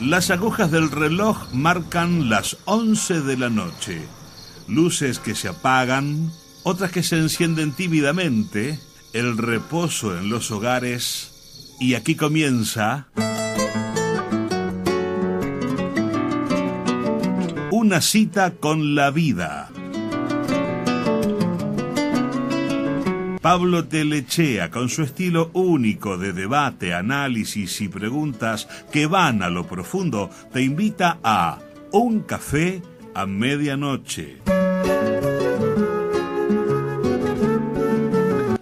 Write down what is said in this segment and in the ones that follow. Las agujas del reloj marcan las 11 de la noche. Luces que se apagan, otras que se encienden tímidamente, el reposo en los hogares. Y aquí comienza... Una cita con la vida. Pablo Tellechea, con su estilo único de debate, análisis y preguntas que van a lo profundo, te invita a Un Café a Medianoche.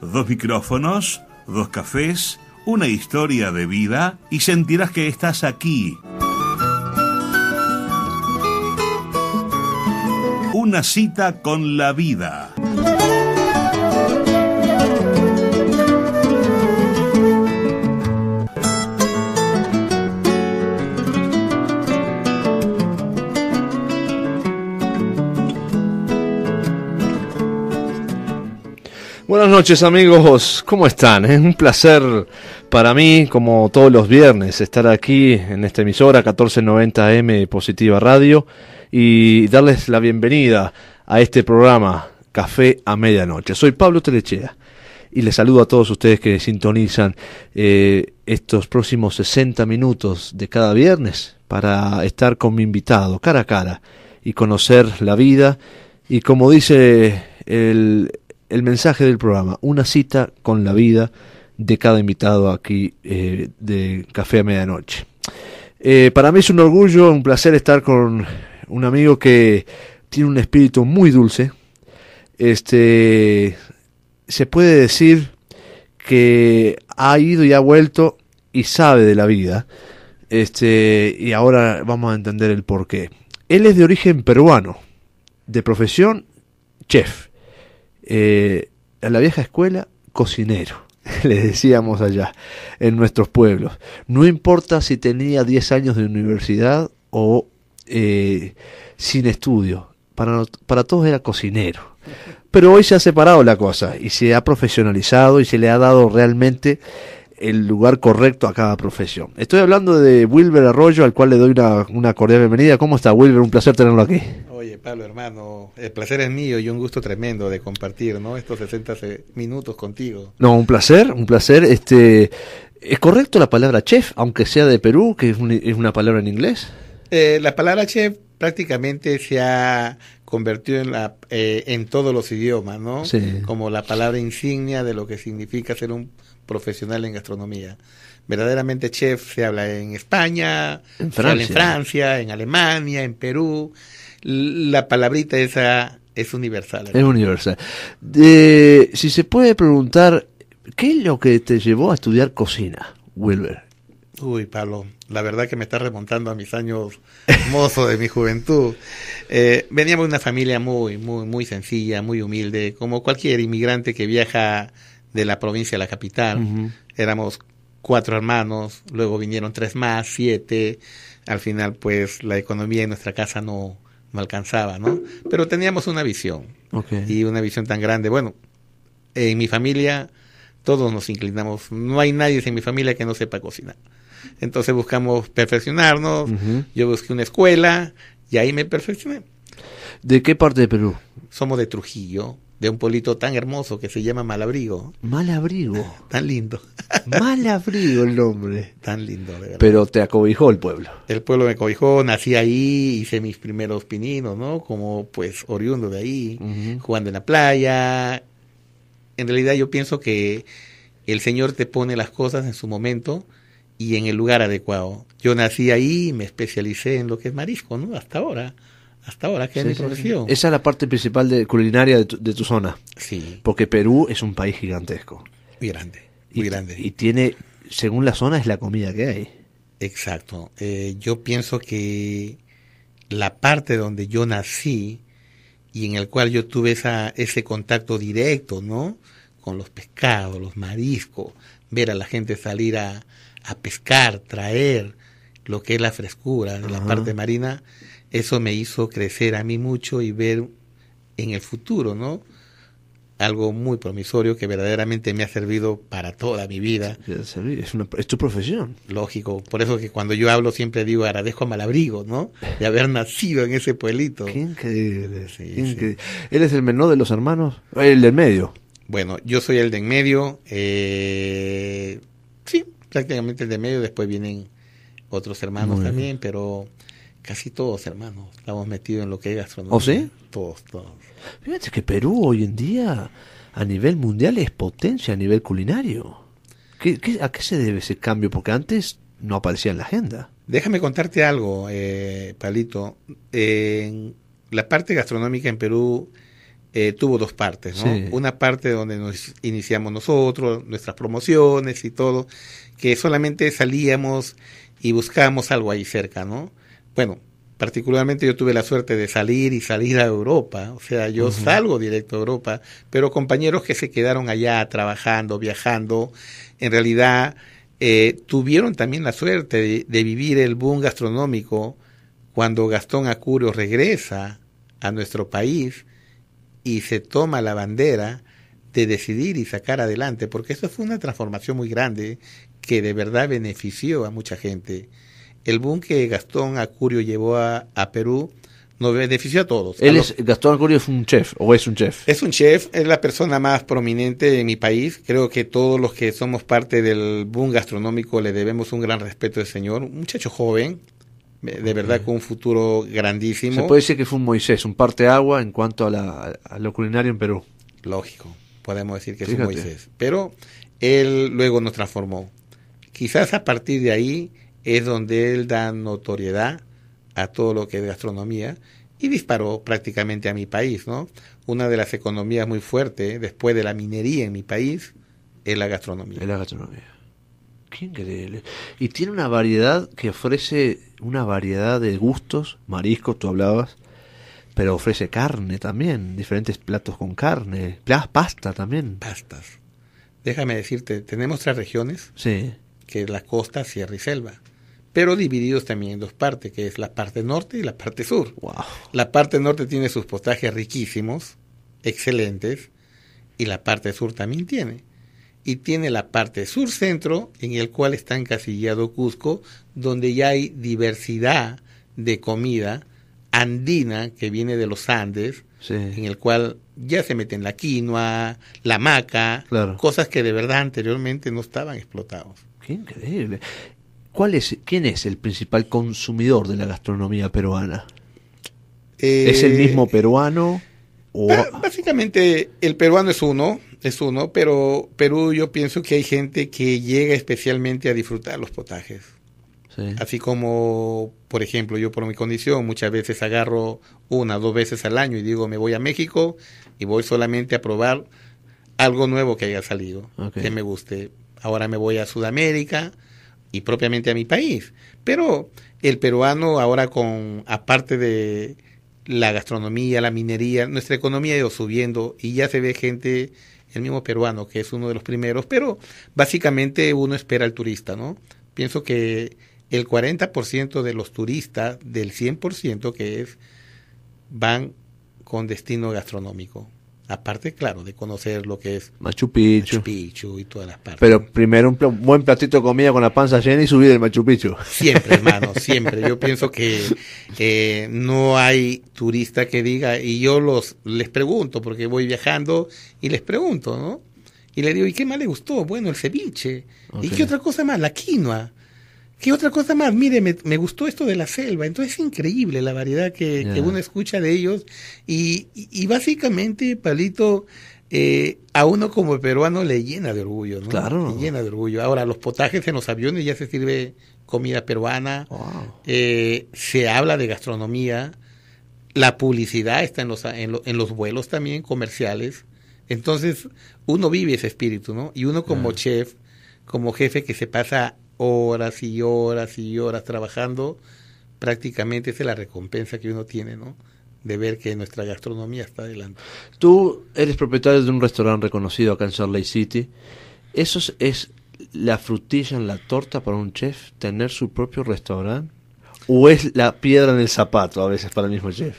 Dos micrófonos, dos cafés, una historia de vida y sentirás que estás aquí. Una cita con la vida. Buenas noches, amigos, ¿cómo están? Es un placer para mí, como todos los viernes, estar aquí en esta emisora 1490 AM Positiva Radio y darles la bienvenida a este programa Café a Medianoche. Soy Pablo Tellechea y les saludo a todos ustedes que sintonizan estos próximos 60 minutos de cada viernes para estar con mi invitado cara a cara y conocer la vida y, como dice el mensaje del programa, una cita con la vida de cada invitado aquí de Café a Medianoche. Para mí es un orgullo, un placer estar con un amigo que tiene un espíritu muy dulce. Se puede decir que ha ido y ha vuelto y sabe de la vida. Y ahora vamos a entender el porqué. Él es de origen peruano, de profesión chef. A la vieja escuela, cocinero, les decíamos allá en nuestros pueblos. No importa si tenía 10 años de universidad o sin estudio, para todos era cocinero. Pero hoy se ha separado la cosa y se ha profesionalizado y se le ha dado realmente el lugar correcto a cada profesión. Estoy hablando de Wilmer Arroyo, al cual le doy una cordial bienvenida. ¿Cómo está, Wilmer? Un placer tenerlo aquí. Oye, Pablo, hermano, el placer es mío y un gusto tremendo de compartir, ¿no?, estos 60 minutos contigo. No, un placer. ¿Es correcto la palabra chef, aunque sea de Perú, que es una palabra en inglés? La palabra chef prácticamente se ha convertido en todos los idiomas, ¿no? Sí. Como la palabra insignia de lo que significa ser un profesional en gastronomía. Verdaderamente chef se habla en España, se habla en Francia, en Alemania, en Perú. La palabrita esa es universal, ¿no? Es universal. Si se puede preguntar, ¿qué es lo que te llevó a estudiar cocina, Wilmer? Uy, Pablo, la verdad que me está remontando a mis años mozos de mi juventud. Veníamos de una familia muy, muy, muy sencilla, muy humilde, como cualquier inmigrante que viaja de la provincia a la capital. Uh-huh. Éramos 4 hermanos, luego vinieron 3 más, 7. Al final, pues, la economía en nuestra casa no alcanzaba, ¿no? Pero teníamos una visión. Okay. Y una visión tan grande. Bueno, en mi familia todos nos inclinamos. No hay nadie en mi familia que no sepa cocinar. Entonces buscamos perfeccionarnos. Uh-huh. Yo busqué una escuela y ahí me perfeccioné. ¿De qué parte de Perú? Somos de Trujillo, de un pueblito tan hermoso que se llama Malabrigo. Malabrigo. Tan lindo. Malabrigo el nombre. Tan lindo, de verdad. Pero te acobijó el pueblo. El pueblo me acobijó, nací ahí, hice mis primeros pininos, ¿no? Como, pues, oriundo de ahí, uh-huh, jugando en la playa. En realidad yo pienso que el Señor te pone las cosas en su momento y en el lugar adecuado. Yo nací ahí y me especialicé en lo que es marisco, ¿no? Hasta ahora, que es mi profesión. Sí. Esa es la parte principal de culinaria de tu zona. Sí. Porque Perú es un país gigantesco. Muy grande. Y tiene, según la zona, es la comida que hay. Exacto. Yo pienso que la parte donde yo nací y en el cual yo tuve ese contacto directo, ¿no?, con los pescados, los mariscos, ver a la gente salir a pescar, traer lo que es la frescura de la parte marina. Eso me hizo crecer a mí mucho y ver en el futuro, ¿no?, algo muy promisorio que verdaderamente me ha servido para toda mi vida. Es tu profesión. Lógico, por eso que cuando yo hablo siempre digo agradezco a Malabrigo, ¿no? De haber nacido en ese pueblito. Qué increíble, sí, qué increíble. Sí. ¿Él es el menor de los hermanos? ¿El del medio? Bueno, yo soy el de en medio, sí, prácticamente el de en medio, después vienen otros hermanos también, pero casi todos hermanos, estamos metidos en lo que es gastronomía. ¿Oh, sí? Todos. Fíjate que Perú hoy en día a nivel mundial es potencia a nivel culinario. ¿A qué se debe ese cambio? Porque antes no aparecía en la agenda. Déjame contarte algo, Pablito. La parte gastronómica en Perú tuvo dos partes, ¿no? Sí. Una parte donde nos iniciamos nosotros, nuestras promociones y todo, que solamente salíamos y buscábamos algo ahí cerca, ¿no? Bueno, particularmente yo tuve la suerte de salir a Europa, o sea, yo salgo directo a Europa, pero compañeros que se quedaron allá trabajando, viajando, en realidad tuvieron también la suerte de vivir el boom gastronómico cuando Gastón Acurio regresa a nuestro país y se toma la bandera de decidir y sacar adelante, porque eso fue una transformación muy grande que de verdad benefició a mucha gente. El boom que Gastón Acurio llevó a Perú nos benefició a todos. Gastón Acurio es un chef, ¿o es un chef? Es un chef, es la persona más prominente de mi país. Creo que todos los que somos parte del boom gastronómico le debemos un gran respeto al señor. Un muchacho joven, de verdad con un futuro grandísimo. Se puede decir que fue un Moisés, un parteaguas en cuanto a lo culinario en Perú. Lógico, podemos decir que fíjate, es un Moisés. Pero él luego nos transformó. Quizás a partir de ahí es donde él da notoriedad a todo lo que es gastronomía y disparó prácticamente a mi país, ¿no? Una de las economías muy fuertes después de la minería en mi país es la gastronomía. Es la gastronomía. Qué increíble. Y tiene una variedad que ofrece una variedad de gustos, mariscos, tú hablabas, pero ofrece carne también, diferentes platos con carne, pasta también. Pastas. Déjame decirte, tenemos 3 regiones, sí, que es la costa, sierra y selva, pero divididos también en 2 partes, que es la parte norte y la parte sur. Wow. La parte norte tiene sus potajes riquísimos, excelentes, y la parte sur también tiene. Y tiene la parte sur-centro, en el cual está encasillado Cusco, donde ya hay diversidad de comida andina que viene de los Andes, sí, en el cual ya se meten la quinoa, la maca, claro, cosas que de verdad anteriormente no estaban explotados. ¡Qué increíble! ¿Quién es el principal consumidor de la gastronomía peruana? ¿Es el mismo peruano? O... Básicamente el peruano es uno, pero Perú yo pienso que hay gente que llega especialmente a disfrutar los potajes. Sí. Así como, por ejemplo, yo por mi condición muchas veces agarro 1 o 2 veces al año y digo me voy a México y voy solamente a probar algo nuevo que haya salido, okay, que me guste. Ahora me voy a Sudamérica y propiamente a mi país, pero el peruano ahora aparte de la gastronomía, la minería, nuestra economía ha ido subiendo y ya se ve gente, el mismo peruano que es uno de los primeros, pero básicamente uno espera al turista, ¿no? Pienso que el 40% de los turistas, del 100% que es, van con destino gastronómico. Aparte, claro, de conocer lo que es Machu Picchu y todas las partes. Pero primero un buen platito de comida con la panza llena y subir el Machu Picchu. Siempre, hermano, siempre. Yo pienso que no hay turista que diga, y yo les pregunto, porque voy viajando y les pregunto, ¿no? Y le digo, ¿y qué más le gustó? Bueno, el ceviche. Okay. ¿Y qué otra cosa más? La quinoa. ¿Qué otra cosa más? Mire, me gustó esto de la selva. Entonces es increíble la variedad que uno escucha de ellos. Y básicamente, Pablito, a uno como peruano le llena de orgullo, ¿no? Claro. Le llena de orgullo. Ahora, los potajes en los aviones ya se sirve comida peruana. Wow. Se habla de gastronomía. La publicidad está en los vuelos también comerciales. Entonces, uno vive ese espíritu, ¿no? Y uno como chef, como jefe que se pasa horas y horas y horas trabajando, prácticamente esa es la recompensa que uno tiene, ¿no? De ver que nuestra gastronomía está adelante. Tú eres propietario de un restaurante reconocido acá en Salt Lake City. ¿Eso es la frutilla en la torta para un chef, tener su propio restaurante? ¿O es la piedra en el zapato a veces para el mismo chef?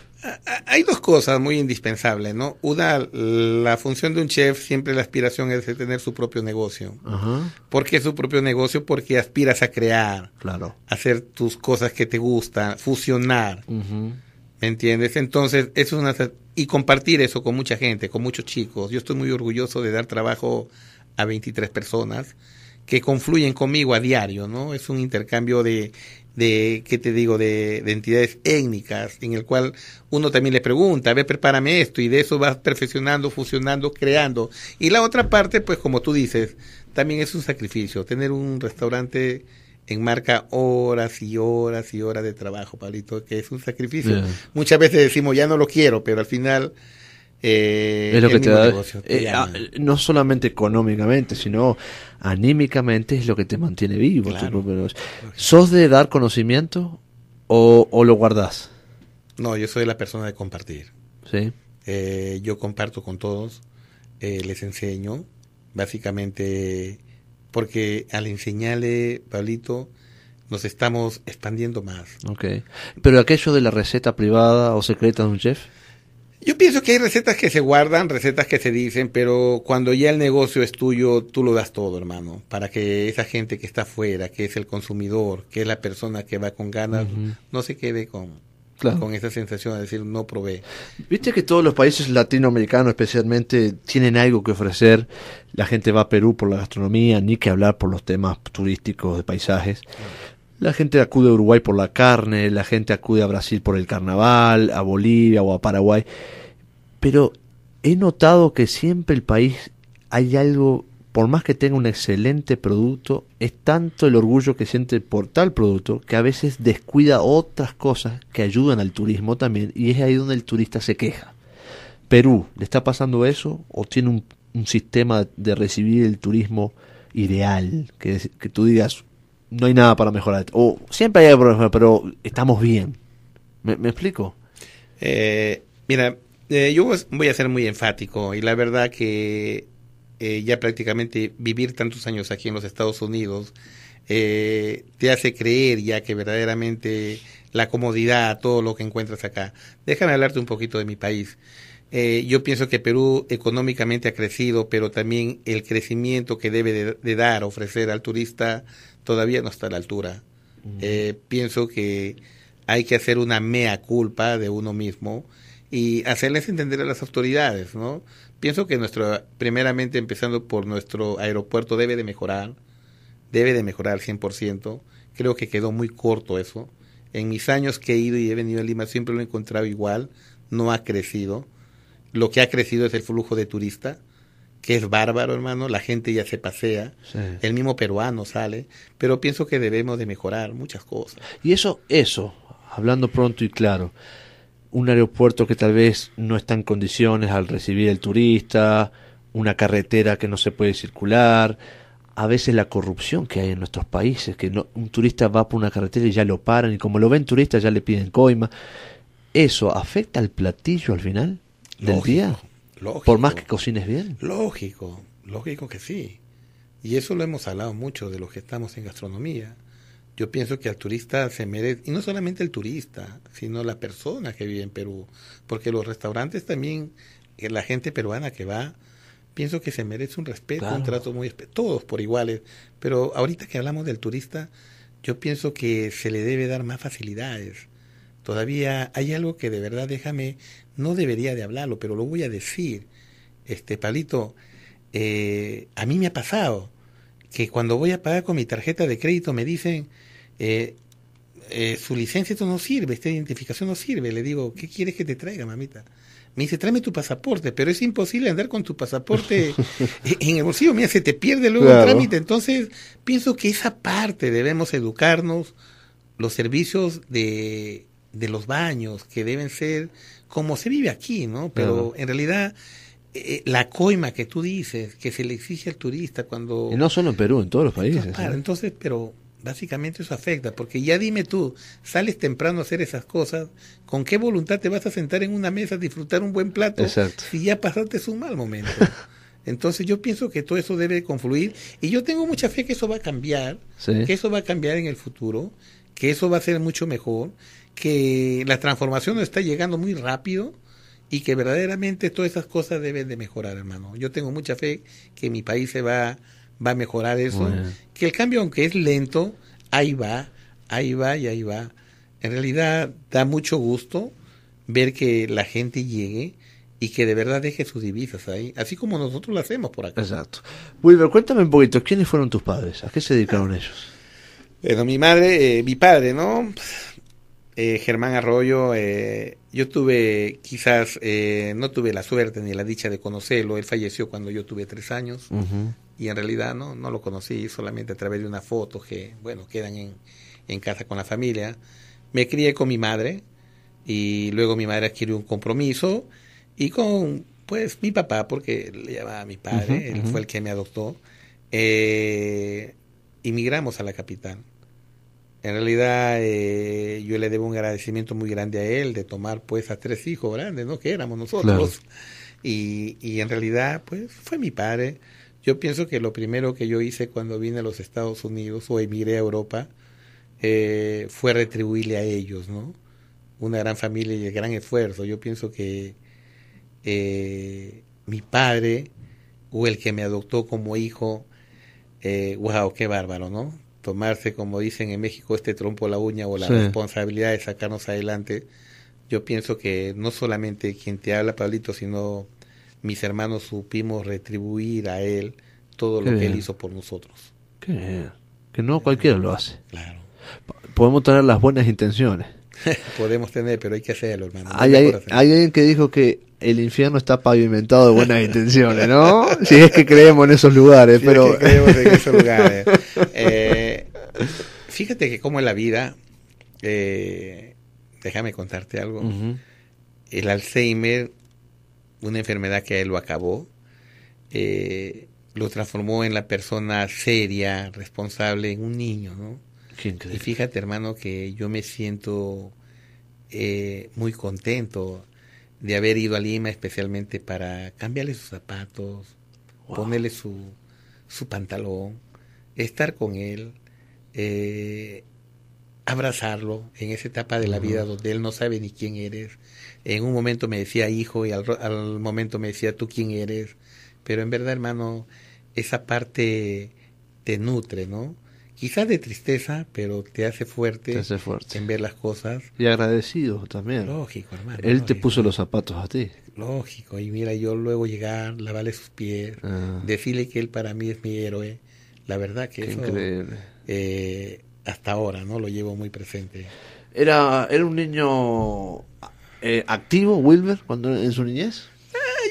Hay dos cosas muy indispensables, ¿no? Una, la función de un chef, siempre la aspiración es de tener su propio negocio. Ajá. ¿Por qué su propio negocio? Porque aspiras a crear, claro, hacer tus cosas que te gustan, fusionar, uh-huh, ¿me entiendes? Entonces, eso es una... Y compartir eso con mucha gente, con muchos chicos. Yo estoy muy orgulloso de dar trabajo a 23 personas que confluyen conmigo a diario, ¿no? Es un intercambio de ¿qué te digo?, de entidades étnicas, en el cual uno también le pregunta, a ver, prepárame esto, y de eso vas perfeccionando, fusionando, creando. Y la otra parte, pues como tú dices, también es un sacrificio. Tener un restaurante enmarca horas y horas y horas de trabajo, Pablito, que es un sacrificio. Yeah. Muchas veces decimos, ya no lo quiero, pero al final... es lo que te da negocio, no solamente económicamente, sino anímicamente, es lo que te mantiene vivo. Claro. ¿Sos de dar conocimiento o lo guardás? No, yo soy la persona de compartir. ¿Sí? Yo comparto con todos, les enseño, básicamente, porque al enseñarle, Pablito, nos estamos expandiendo más. Okay. Pero aquello de la receta privada o secreta de un chef... Yo pienso que hay recetas que se guardan, recetas que se dicen, pero cuando ya el negocio es tuyo, tú lo das todo, hermano, para que esa gente que está afuera, que es el consumidor, que es la persona que va con ganas, uh-huh, no se quede con esa sensación de decir, no probé. Viste que todos los países latinoamericanos especialmente tienen algo que ofrecer. La gente va a Perú por la gastronomía, ni que hablar por los temas turísticos de paisajes. Uh-huh. La gente acude a Uruguay por la carne, la gente acude a Brasil por el carnaval, a Bolivia o a Paraguay. Pero he notado que siempre el país hay algo, por más que tenga un excelente producto, es tanto el orgullo que siente por tal producto que a veces descuida otras cosas que ayudan al turismo también, y es ahí donde el turista se queja. ¿Perú le está pasando eso o tiene un sistema de recibir el turismo ideal? Que tú digas... no hay nada para mejorar, o siempre hay algo para mejorar, pero estamos bien. ¿Me explico? Mira, yo voy a ser muy enfático, y la verdad que ya prácticamente vivir tantos años aquí en los Estados Unidos te hace creer ya que verdaderamente la comodidad, todo lo que encuentras acá. Déjame hablarte un poquito de mi país. Yo pienso que Perú económicamente ha crecido, pero también el crecimiento que debe de dar, ofrecer al turista, todavía no está a la altura. Uh-huh. Pienso que hay que hacer una mea culpa de uno mismo y hacerles entender a las autoridades, ¿no? Pienso que primeramente empezando por nuestro aeropuerto debe de mejorar 100%. Creo que quedó muy corto eso. En mis años que he ido y he venido a Lima siempre lo he encontrado igual, no ha crecido. Lo que ha crecido es el flujo de turista, que es bárbaro, hermano. La gente ya se pasea, sí, el mismo peruano sale, pero pienso que debemos de mejorar muchas cosas. Y eso, hablando pronto y claro, un aeropuerto que tal vez no está en condiciones al recibir el turista, una carretera que no se puede circular, a veces la corrupción que hay en nuestros países, que no, un turista va por una carretera y ya lo paran, y como lo ven turista ya le piden coima. ¿Eso afecta al platillo al final? ¿Del lógico, día? Lógico. Por más que cocines bien. Lógico que sí. Y eso lo hemos hablado mucho de los que estamos en gastronomía. Yo pienso que al turista se merece, y no solamente el turista, sino la persona que vive en Perú, porque los restaurantes también, la gente peruana que va, pienso que se merece un respeto, claro, un trato muy todos por iguales. Pero ahorita que hablamos del turista, yo pienso que se le debe dar más facilidades. Todavía hay algo que de verdad, no debería de hablarlo, pero lo voy a decir. Palito, a mí me ha pasado que cuando voy a pagar con mi tarjeta de crédito me dicen, su licencia esto no sirve, esta identificación no sirve. Le digo, ¿qué quieres que te traiga, mamita? Me dice, tráeme tu pasaporte, pero es imposible andar con tu pasaporte en el bolsillo. Mira, se te pierde luego, claro, el trámite. Entonces, pienso que esa parte debemos educarnos, los servicios de los baños, que deben ser como se vive aquí, ¿no? Pero en realidad, la coima que tú dices, que se le exige al turista cuando... Y no solo en Perú, en todos los países. Entonces, pero básicamente eso afecta, porque ya dime tú, sales temprano a hacer esas cosas, ¿con qué voluntad te vas a sentar en una mesa a disfrutar un buen plato? Exacto. Si ya pasaste un mal momento? Entonces yo pienso que todo eso debe confluir, y yo tengo mucha fe que eso va a cambiar, sí, que eso va a cambiar en el futuro, que eso va a ser mucho mejor, que la transformación nos está llegando muy rápido y que verdaderamente todas esas cosas deben de mejorar, hermano. Yo tengo mucha fe que mi país se va a mejorar eso, bueno. Que el cambio, aunque es lento, ahí va. En realidad da mucho gusto ver que la gente llegue y que de verdad deje sus divisas ahí, así como nosotros lo hacemos por acá. Exacto. Wilmer, cuéntame un poquito, ¿quiénes fueron tus padres? ¿A qué se dedicaron ellos? Bueno, mi padre, ¿no? Germán Arroyo, yo tuve, quizás, no tuve la suerte ni la dicha de conocerlo. Él falleció cuando yo tuve 3 años, uh-huh. Y en realidad no lo conocí, solamente a través de una foto que, bueno, quedan en casa con la familia. Me crié con mi madre y luego mi madre adquirió un compromiso y con, pues, mi papá, porque le llamaba a mi padre, uh-huh, él fue el que me adoptó. Emigramos a la capital. En realidad, yo le debo un agradecimiento muy grande a él de tomar, pues, a 3 hijos grandes, ¿no?, que éramos nosotros. Claro. Y en realidad, pues, fue mi padre. Yo pienso que lo primero que yo hice cuando vine a los Estados Unidos o emigré a Europa fue retribuirle a ellos, ¿no? Una gran familia y el gran esfuerzo. Yo pienso que mi padre o el que me adoptó como hijo, wow, qué bárbaro, ¿no? Tomarse, como dicen en México, este trompo a la uña o la responsabilidad de sacarnos adelante. Yo pienso que no solamente quien te habla, Pablito, sino mis hermanos supimos retribuir a él todo lo que él hizo por nosotros. Qué bien. Que no cualquiera lo hace. Claro. Podemos tener las buenas intenciones. Podemos tener, pero hay que hacerlo, hermano. Hay alguien que dijo que el infierno está pavimentado de buenas intenciones, ¿no? Si es que creemos en esos lugares, pero... Es que creemos en esos lugares. Fíjate que como en la vida, déjame contarte algo. Uh-huh. El Alzheimer, una enfermedad que a él lo acabó, lo transformó en la persona seria, responsable, en un niño, ¿no? Y fíjate, hermano, que yo me siento muy contento de haber ido a Lima especialmente para cambiarle sus zapatos, wow, ponerle su pantalón, estar con él, abrazarlo en esa etapa de la vida donde él no sabe ni quién eres. En un momento me decía hijo y al momento me decía tú quién eres. Pero en verdad, hermano, esa parte te nutre, ¿no? Quizás de tristeza, pero te hace fuerte en ver las cosas. Y agradecido también. Lógico, hermano. Él te puso los zapatos a ti. Lógico. Y mira, yo luego llegar, lavarle sus pies, decirle que él para mí es mi héroe. La verdad que eso, increíble. Hasta ahora, ¿no?, lo llevo muy presente. ¿Era un niño activo, Wilmer, cuando en su niñez?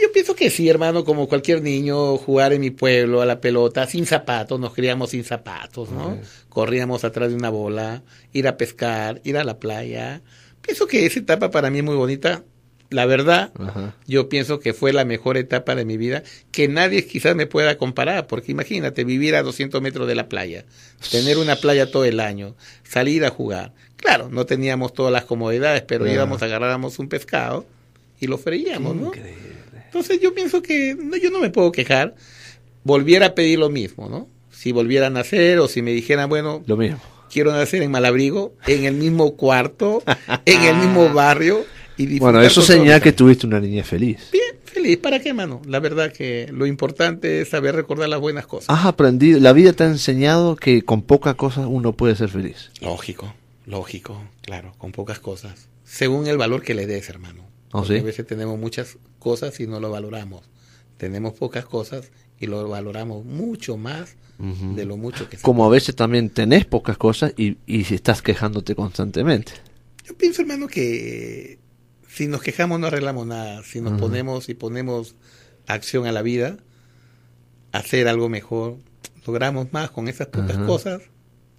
Yo pienso que sí, hermano, como cualquier niño, jugar en mi pueblo a la pelota, sin zapatos, nos criamos sin zapatos, ¿no? Okay. Corríamos atrás de una bola, ir a pescar, ir a la playa. Pienso que esa etapa para mí es muy bonita, la verdad. Uh-huh. Yo pienso que fue la mejor etapa de mi vida, que nadie quizás me pueda comparar, porque imagínate, vivir a 200 metros de la playa, tener una playa todo el año, salir a jugar. Claro, no teníamos todas las comodidades, pero íbamos, agarrábamos un pescado y lo freíamos, ¿no? Increíble. Entonces yo pienso que yo no me puedo quejar. Volviera a pedir lo mismo, ¿no? Si volviera a nacer o si me dijeran, bueno, lo mismo. Quiero nacer en Malabrigo, en el mismo cuarto, en el mismo barrio. Y bueno, eso señala que tuviste una niñez feliz. Bien, feliz. ¿Para qué, mano? La verdad que lo importante es saber recordar las buenas cosas. Has aprendido, la vida te ha enseñado que con pocas cosas uno puede ser feliz. Lógico, claro, con pocas cosas. Según el valor que le des, hermano. ¿Sí? A veces tenemos muchas cosas y no lo valoramos. Tenemos pocas cosas y lo valoramos mucho más de lo mucho que... Como a veces también tenés pocas cosas y estás quejándote constantemente. Yo pienso, hermano, que si nos quejamos no arreglamos nada. Si nos ponemos acción a la vida, hacer algo mejor, logramos más con esas pocas cosas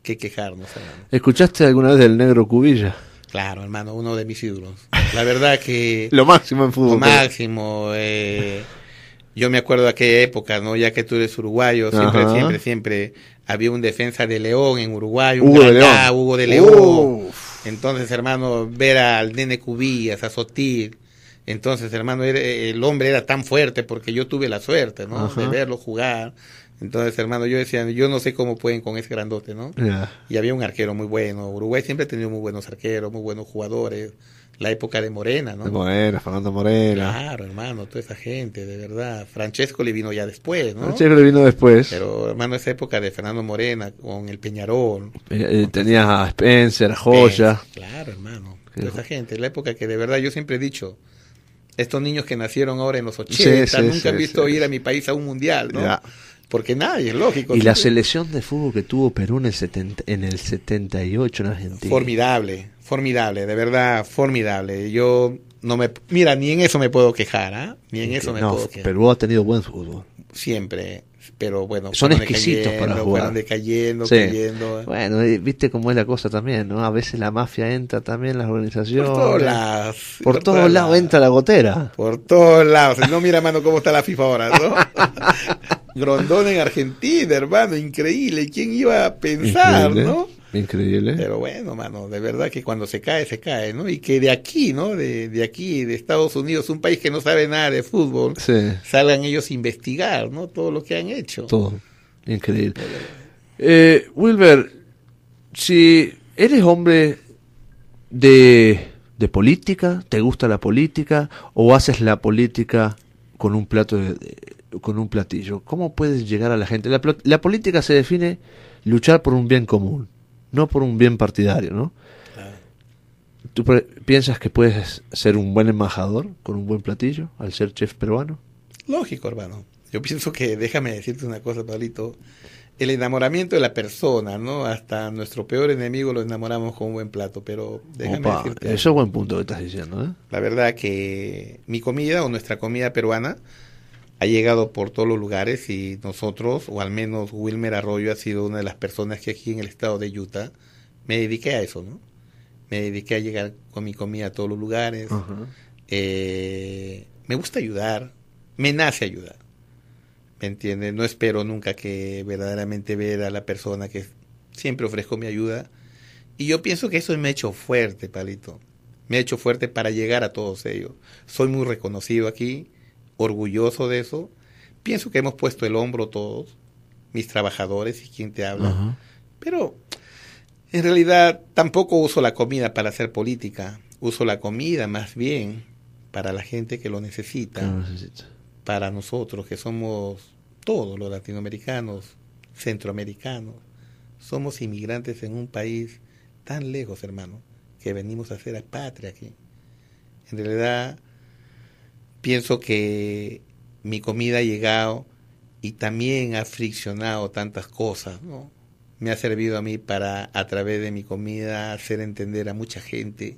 que quejarnos, hermano. ¿Escuchaste alguna vez del Negro Cubilla? Claro, hermano, uno de mis ídolos. La verdad que... Lo máximo en fútbol. Lo máximo. Yo me acuerdo de aquella época, ¿no? Ya que tú eres uruguayo, siempre había un defensa de León en Uruguay, Hugo de León. Entonces, hermano, ver al Nene Cubillas, a Sotil. Entonces, hermano, el hombre era tan fuerte porque yo tuve la suerte, ¿no? De verlo jugar. Entonces, hermano, yo decía, yo no sé cómo pueden con ese grandote, ¿no? Yeah. Y había un arquero muy bueno. Uruguay siempre ha tenido muy buenos arqueros, muy buenos jugadores. La época de Morena, ¿no? De Morena, Fernando Morena. Claro, hermano, toda esa gente, de verdad. Francesco le vino ya después, ¿no? Francesco le vino después. Pero, hermano, esa época de Fernando Morena con el Peñarol. Tenías a Spencer, Joya. Claro, hermano, toda esa gente. La época que, de verdad, yo siempre he dicho, estos niños que nacieron ahora en los 80, nunca han visto ir a mi país a un mundial, ¿no? Ya. Porque nadie, es lógico. Y la selección de fútbol que tuvo Perú en el 78 en Argentina. Formidable, formidable, de verdad, formidable. Yo no me... Mira, ni en eso me puedo quejar, ¿ah? ¿Eh? Ni en eso me puedo quejar. Perú ha tenido buen fútbol. Siempre, pero bueno. Son exquisitos para jugar. Fueron decayendo, cayendo. Bueno, viste cómo es la cosa también, ¿no? A veces la mafia entra también, las organizaciones. Por todos lados entra la gotera. Por todos lados. No, mira, mano, cómo está la FIFA ahora, ¿no? Grondón en Argentina, hermano, increíble. ¿Quién iba a pensar, increíble, no? Increíble. Pero bueno, mano, de verdad que cuando se cae, ¿no? Y que de aquí, ¿no? De aquí, de Estados Unidos, un país que no sabe nada de fútbol, salgan ellos a investigar, ¿no? Todo lo que han hecho. Todo. Increíble. Wilmer, si eres hombre de política, ¿te gusta la política o haces la política con un plato con un platillo? ¿Cómo puedes llegar a la gente? La política se define luchar por un bien común, no por un bien partidario, ¿no? Claro. ¿Tú piensas que puedes ser un buen embajador con un buen platillo al ser chef peruano? Lógico, hermano. Yo pienso que, déjame decirte una cosa, Pablito, el enamoramiento de la persona, ¿no? Hasta nuestro peor enemigo lo enamoramos con un buen plato, pero déjame decirte... Eso es buen punto que estás diciendo, ¿eh? La verdad que mi comida o nuestra comida peruana ha llegado por todos los lugares y nosotros, o al menos Wilmer Arroyo ha sido una de las personas que aquí en el estado de Utah me dediqué a eso, ¿no? Me dediqué a llegar con mi comida a todos los lugares. Uh-huh. Me gusta ayudar, me nace ayudar, ¿me entiendes? No espero nunca que verdaderamente ver a la persona que siempre ofrezco mi ayuda. Y yo pienso que eso me ha hecho fuerte, Palito. Me ha hecho fuerte para llegar a todos ellos. Soy muy reconocido aquí, orgulloso de eso. Pienso que hemos puesto el hombro todos, mis trabajadores y quien te habla. Uh-huh. Pero en realidad tampoco uso la comida para hacer política. Uso la comida más bien para la gente que lo necesita. Para nosotros que somos todos los latinoamericanos, centroamericanos. Somos inmigrantes en un país tan lejos, hermano, que venimos a hacer patria aquí. En realidad pienso que mi comida ha llegado y también ha friccionado tantas cosas, ¿no? Me ha servido a mí para, a través de mi comida, hacer entender a mucha gente,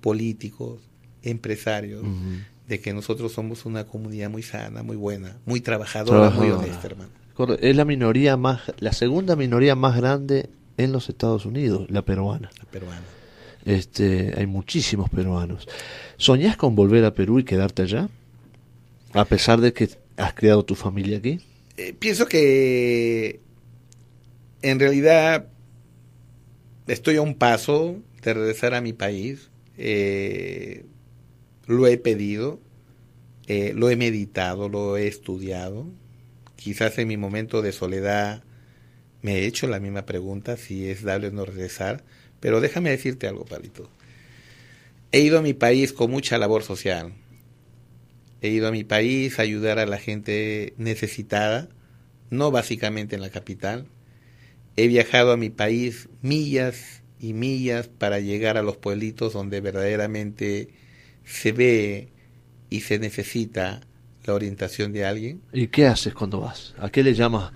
políticos, empresarios, uh-huh, de que nosotros somos una comunidad muy sana, muy buena, muy trabajadora, muy honesta, hermano. Es la segunda minoría más grande en los Estados Unidos, la peruana. La peruana. Hay muchísimos peruanos. ¿Soñás con volver a Perú y quedarte allá? A pesar de que has creado tu familia aquí. Pienso que en realidad estoy a un paso de regresar a mi país. Lo he pedido, lo he meditado, lo he estudiado. Quizás en mi momento de soledad me he hecho la misma pregunta, si es dable o no regresar. Pero déjame decirte algo, Pablito. He ido a mi país con mucha labor social. He ido a mi país a ayudar a la gente necesitada, no básicamente en la capital. He viajado a mi país millas y millas para llegar a los pueblitos donde verdaderamente se ve y se necesita la orientación de alguien. ¿Y qué haces cuando vas? ¿A qué le llamas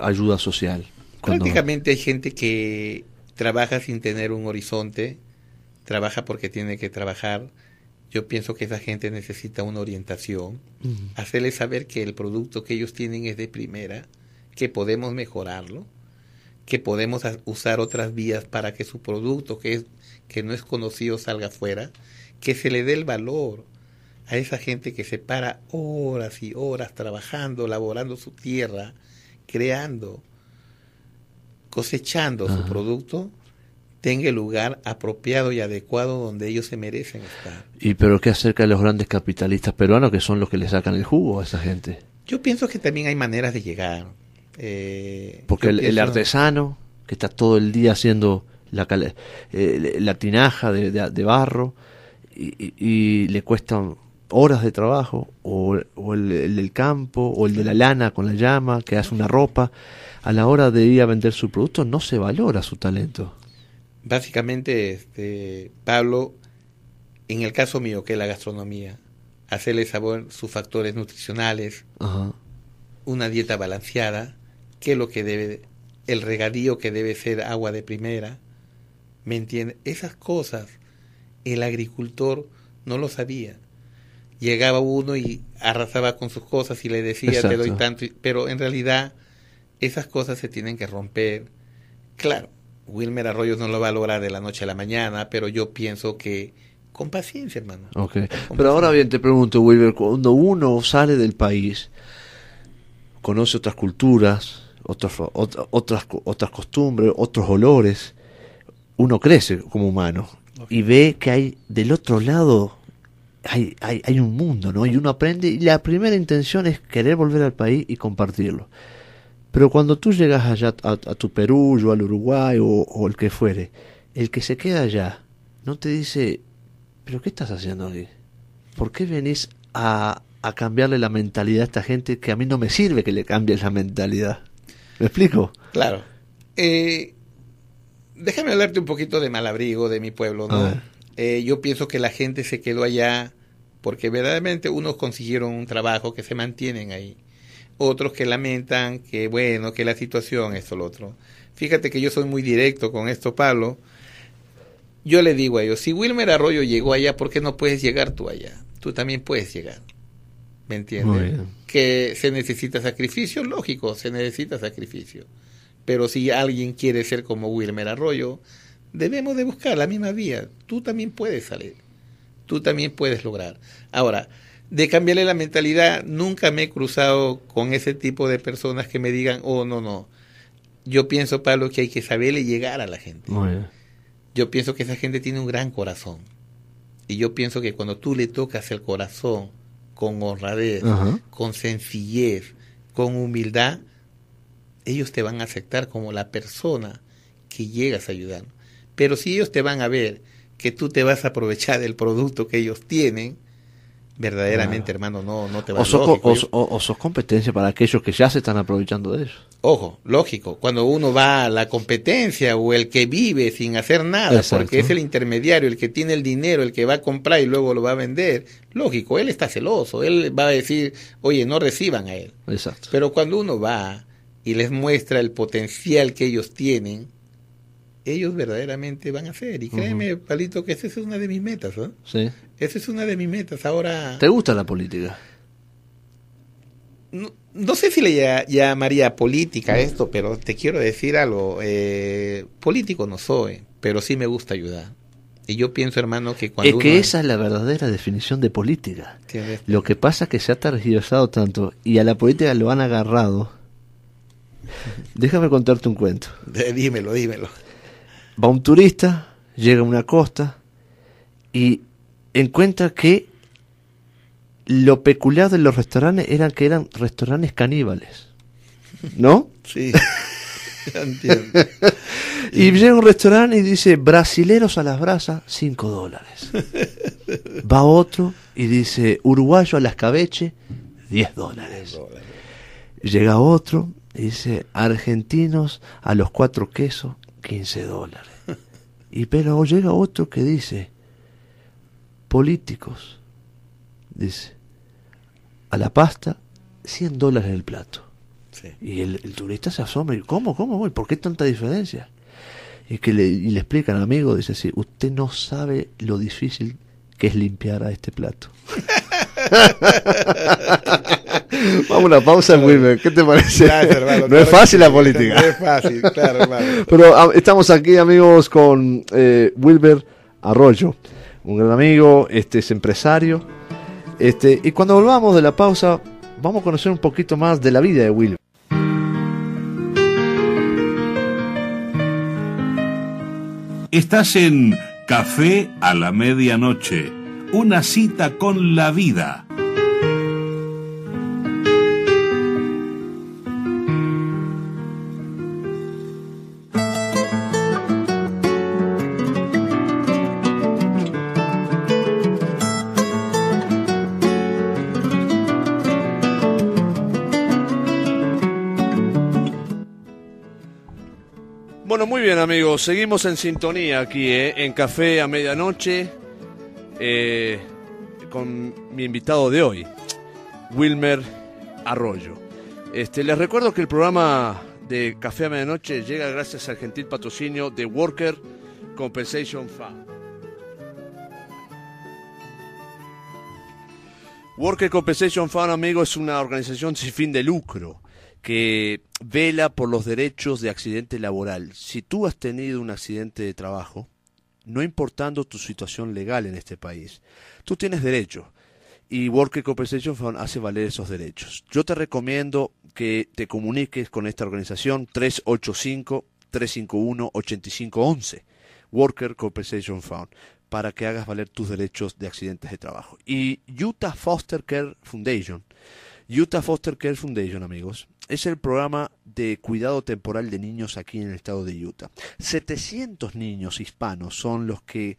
ayuda social? Prácticamente hay gente que trabaja sin tener un horizonte, trabaja porque tiene que trabajar. Yo pienso que esa gente necesita una orientación, uh-huh, hacerles saber que el producto que ellos tienen es de primera, que podemos mejorarlo, que podemos usar otras vías para que su producto, que no es conocido, salga afuera, que se le dé el valor a esa gente que se para horas y horas trabajando, laborando su tierra, creando, cosechando, ajá, su producto, tenga el lugar apropiado y adecuado donde ellos se merecen estar. ¿Y pero qué acerca de los grandes capitalistas peruanos que son los que le sacan el jugo a esa gente? Yo pienso que también hay maneras de llegar. Porque el artesano que está todo el día haciendo la tinaja de barro y le cuestan horas de trabajo, o el del campo, o el de la lana con la llama, que hace una ropa, a la hora de ir a vender su producto no se valora su talento. Básicamente, Pablo, en el caso mío, que es la gastronomía, hacerle sabor sus factores nutricionales, ajá, una dieta balanceada, que es lo que debe, el regadío que debe ser agua de primera, ¿me entiendes? Esas cosas el agricultor no lo sabía. Llegaba uno y arrasaba con sus cosas y le decía, exacto, te doy tanto, pero en realidad esas cosas se tienen que romper. Claro, Wilmer Arroyo no lo va a lograr de la noche a la mañana, pero yo pienso que con paciencia, hermano. Okay. Pero ahora bien, te pregunto, Wilmer, cuando uno sale del país, conoce otras culturas, otras costumbres, otros olores, uno crece como humano, okay, y ve que hay del otro lado hay un mundo, ¿no? Y uno aprende, y la primera intención es querer volver al país y compartirlo. Pero cuando tú llegas allá a tu Perú, o al Uruguay, o el que fuere, el que se queda allá no te dice, ¿pero qué estás haciendo aquí? ¿Por qué venís a cambiarle la mentalidad a esta gente que a mí no me sirve que le cambies la mentalidad? ¿Me explico? Claro. Déjame hablarte un poquito de Malabrigo, de mi pueblo, ¿no? Yo pienso que la gente se quedó allá porque verdaderamente unos consiguieron un trabajo que se mantienen ahí. Otros que lamentan que, bueno, que la situación, esto, lo otro. Fíjate que yo soy muy directo con esto, Pablo. Yo le digo a ellos, si Wilmer Arroyo llegó allá, ¿por qué no puedes llegar tú allá? Tú también puedes llegar, ¿me entiendes? Que se necesita sacrificio, lógico, se necesita sacrificio. Pero si alguien quiere ser como Wilmer Arroyo, debemos de buscar la misma vía. Tú también puedes salir, tú también puedes lograr. Ahora, de cambiarle la mentalidad, nunca me he cruzado con ese tipo de personas que me digan, oh, no. Yo pienso, Pablo, que hay que saberle llegar a la gente. Muy bien. Yo pienso que esa gente tiene un gran corazón. Y yo pienso que cuando tú le tocas el corazón con honradez, uh-huh, con sencillez, con humildad, ellos te van a aceptar como la persona que llegas a ayudar. Pero si ellos te van a ver que tú te vas a aprovechar del producto que ellos tienen, verdaderamente, hermano, no te va a lógico. O sos competencia para aquellos que ya se están aprovechando de eso. Ojo, lógico, cuando uno va a la competencia o el que vive sin hacer nada, exacto, porque es el intermediario, el que tiene el dinero, el que va a comprar y luego lo va a vender, lógico, él está celoso, él va a decir, oye, no reciban a él. Exacto. Pero cuando uno va y les muestra el potencial que ellos tienen, ellos verdaderamente van a hacer. Y créeme, uh-huh, Palito, que esa es una de mis metas, ¿no? Sí. Esa es una de mis metas. Ahora, ¿te gusta la política? No sé si le llamaría política esto, pero te quiero decir algo. Político no soy, pero sí me gusta ayudar. Y yo pienso, hermano, que cuando uno... esa es la verdadera definición de política. ¿Tienes? Lo que pasa es que se ha tergiversado tanto y a la política lo han agarrado. Déjame contarte un cuento. Dímelo. Va un turista, llega a una costa y encuentra que lo peculiar de los restaurantes era que eran restaurantes caníbales, ¿no? Sí, entiendo. Y llega a un restaurante y dice, brasileros a las brasas, $5. Va otro y dice, uruguayo a las cabeche, $10. Llega otro y dice, argentinos a los 4 quesos, $15. Y pero llega otro que dice, políticos, dice, a la pasta, $100 el plato. Sí. Y el turista se asombra y dice, ¿cómo voy? ¿Por qué tanta diferencia? Y que le explican, amigo, dice así, usted no sabe lo difícil que es limpiar a este plato. Vamos a una pausa, Wilmer. ¿Qué te parece? Gracias, hermano. No claro es fácil la política. No es fácil, claro, hermano. Pero estamos aquí, amigos, con Wilmer Arroyo, un gran amigo, es empresario. Y cuando volvamos de la pausa, vamos a conocer un poquito más de la vida de Wilmer. Estás en Café a la Medianoche, una cita con la vida. Bueno, muy bien, amigos. Seguimos en sintonía aquí, en Café a Medianoche, con mi invitado de hoy, Wilmer Arroyo. Les recuerdo que el programa de Café a Medianoche llega gracias al gentil patrocinio de Worker Compensation Fund. Worker Compensation Fund, amigos, es una organización sin fin de lucro que vela por los derechos de accidente laboral. Si tú has tenido un accidente de trabajo, no importando tu situación legal en este país, tú tienes derechos, y Worker Compensation Fund hace valer esos derechos. Yo te recomiendo que te comuniques con esta organización, 385-351-8511, Worker Compensation Fund, para que hagas valer tus derechos de accidentes de trabajo. Y Utah Foster Care Foundation, Utah Foster Care Foundation, amigos, es el programa de cuidado temporal de niños aquí en el estado de Utah. 700 niños hispanos son los que,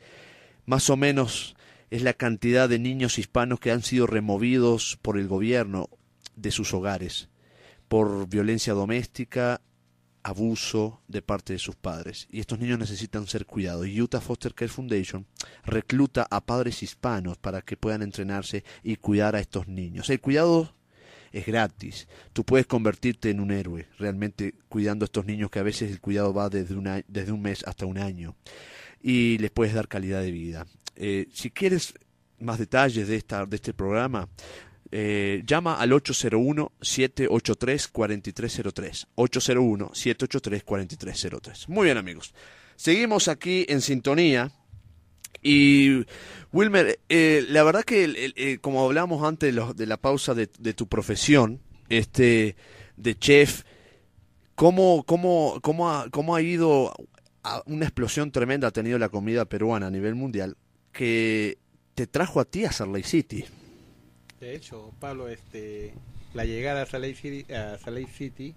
más o menos, es la cantidad de niños hispanos que han sido removidos por el gobierno de sus hogares por violencia doméstica, abuso de parte de sus padres. Y estos niños necesitan ser cuidados. Utah Foster Care Foundation recluta a padres hispanos para que puedan entrenarse y cuidar a estos niños. El cuidado es gratis. Tú puedes convertirte en un héroe realmente cuidando a estos niños, que a veces el cuidado va desde un mes hasta un año, y les puedes dar calidad de vida. Si quieres más detalles de este programa, llama al 801-783-4303. 801-783-4303. Muy bien, amigos. Seguimos aquí en sintonía. Y Wilmer, la verdad que como hablamos antes de la pausa de tu profesión, de chef, cómo ha ido a una explosión tremenda ha tenido la comida peruana a nivel mundial, que te trajo a ti a Salt Lake City. De hecho, Pablo, la llegada a Salt Lake City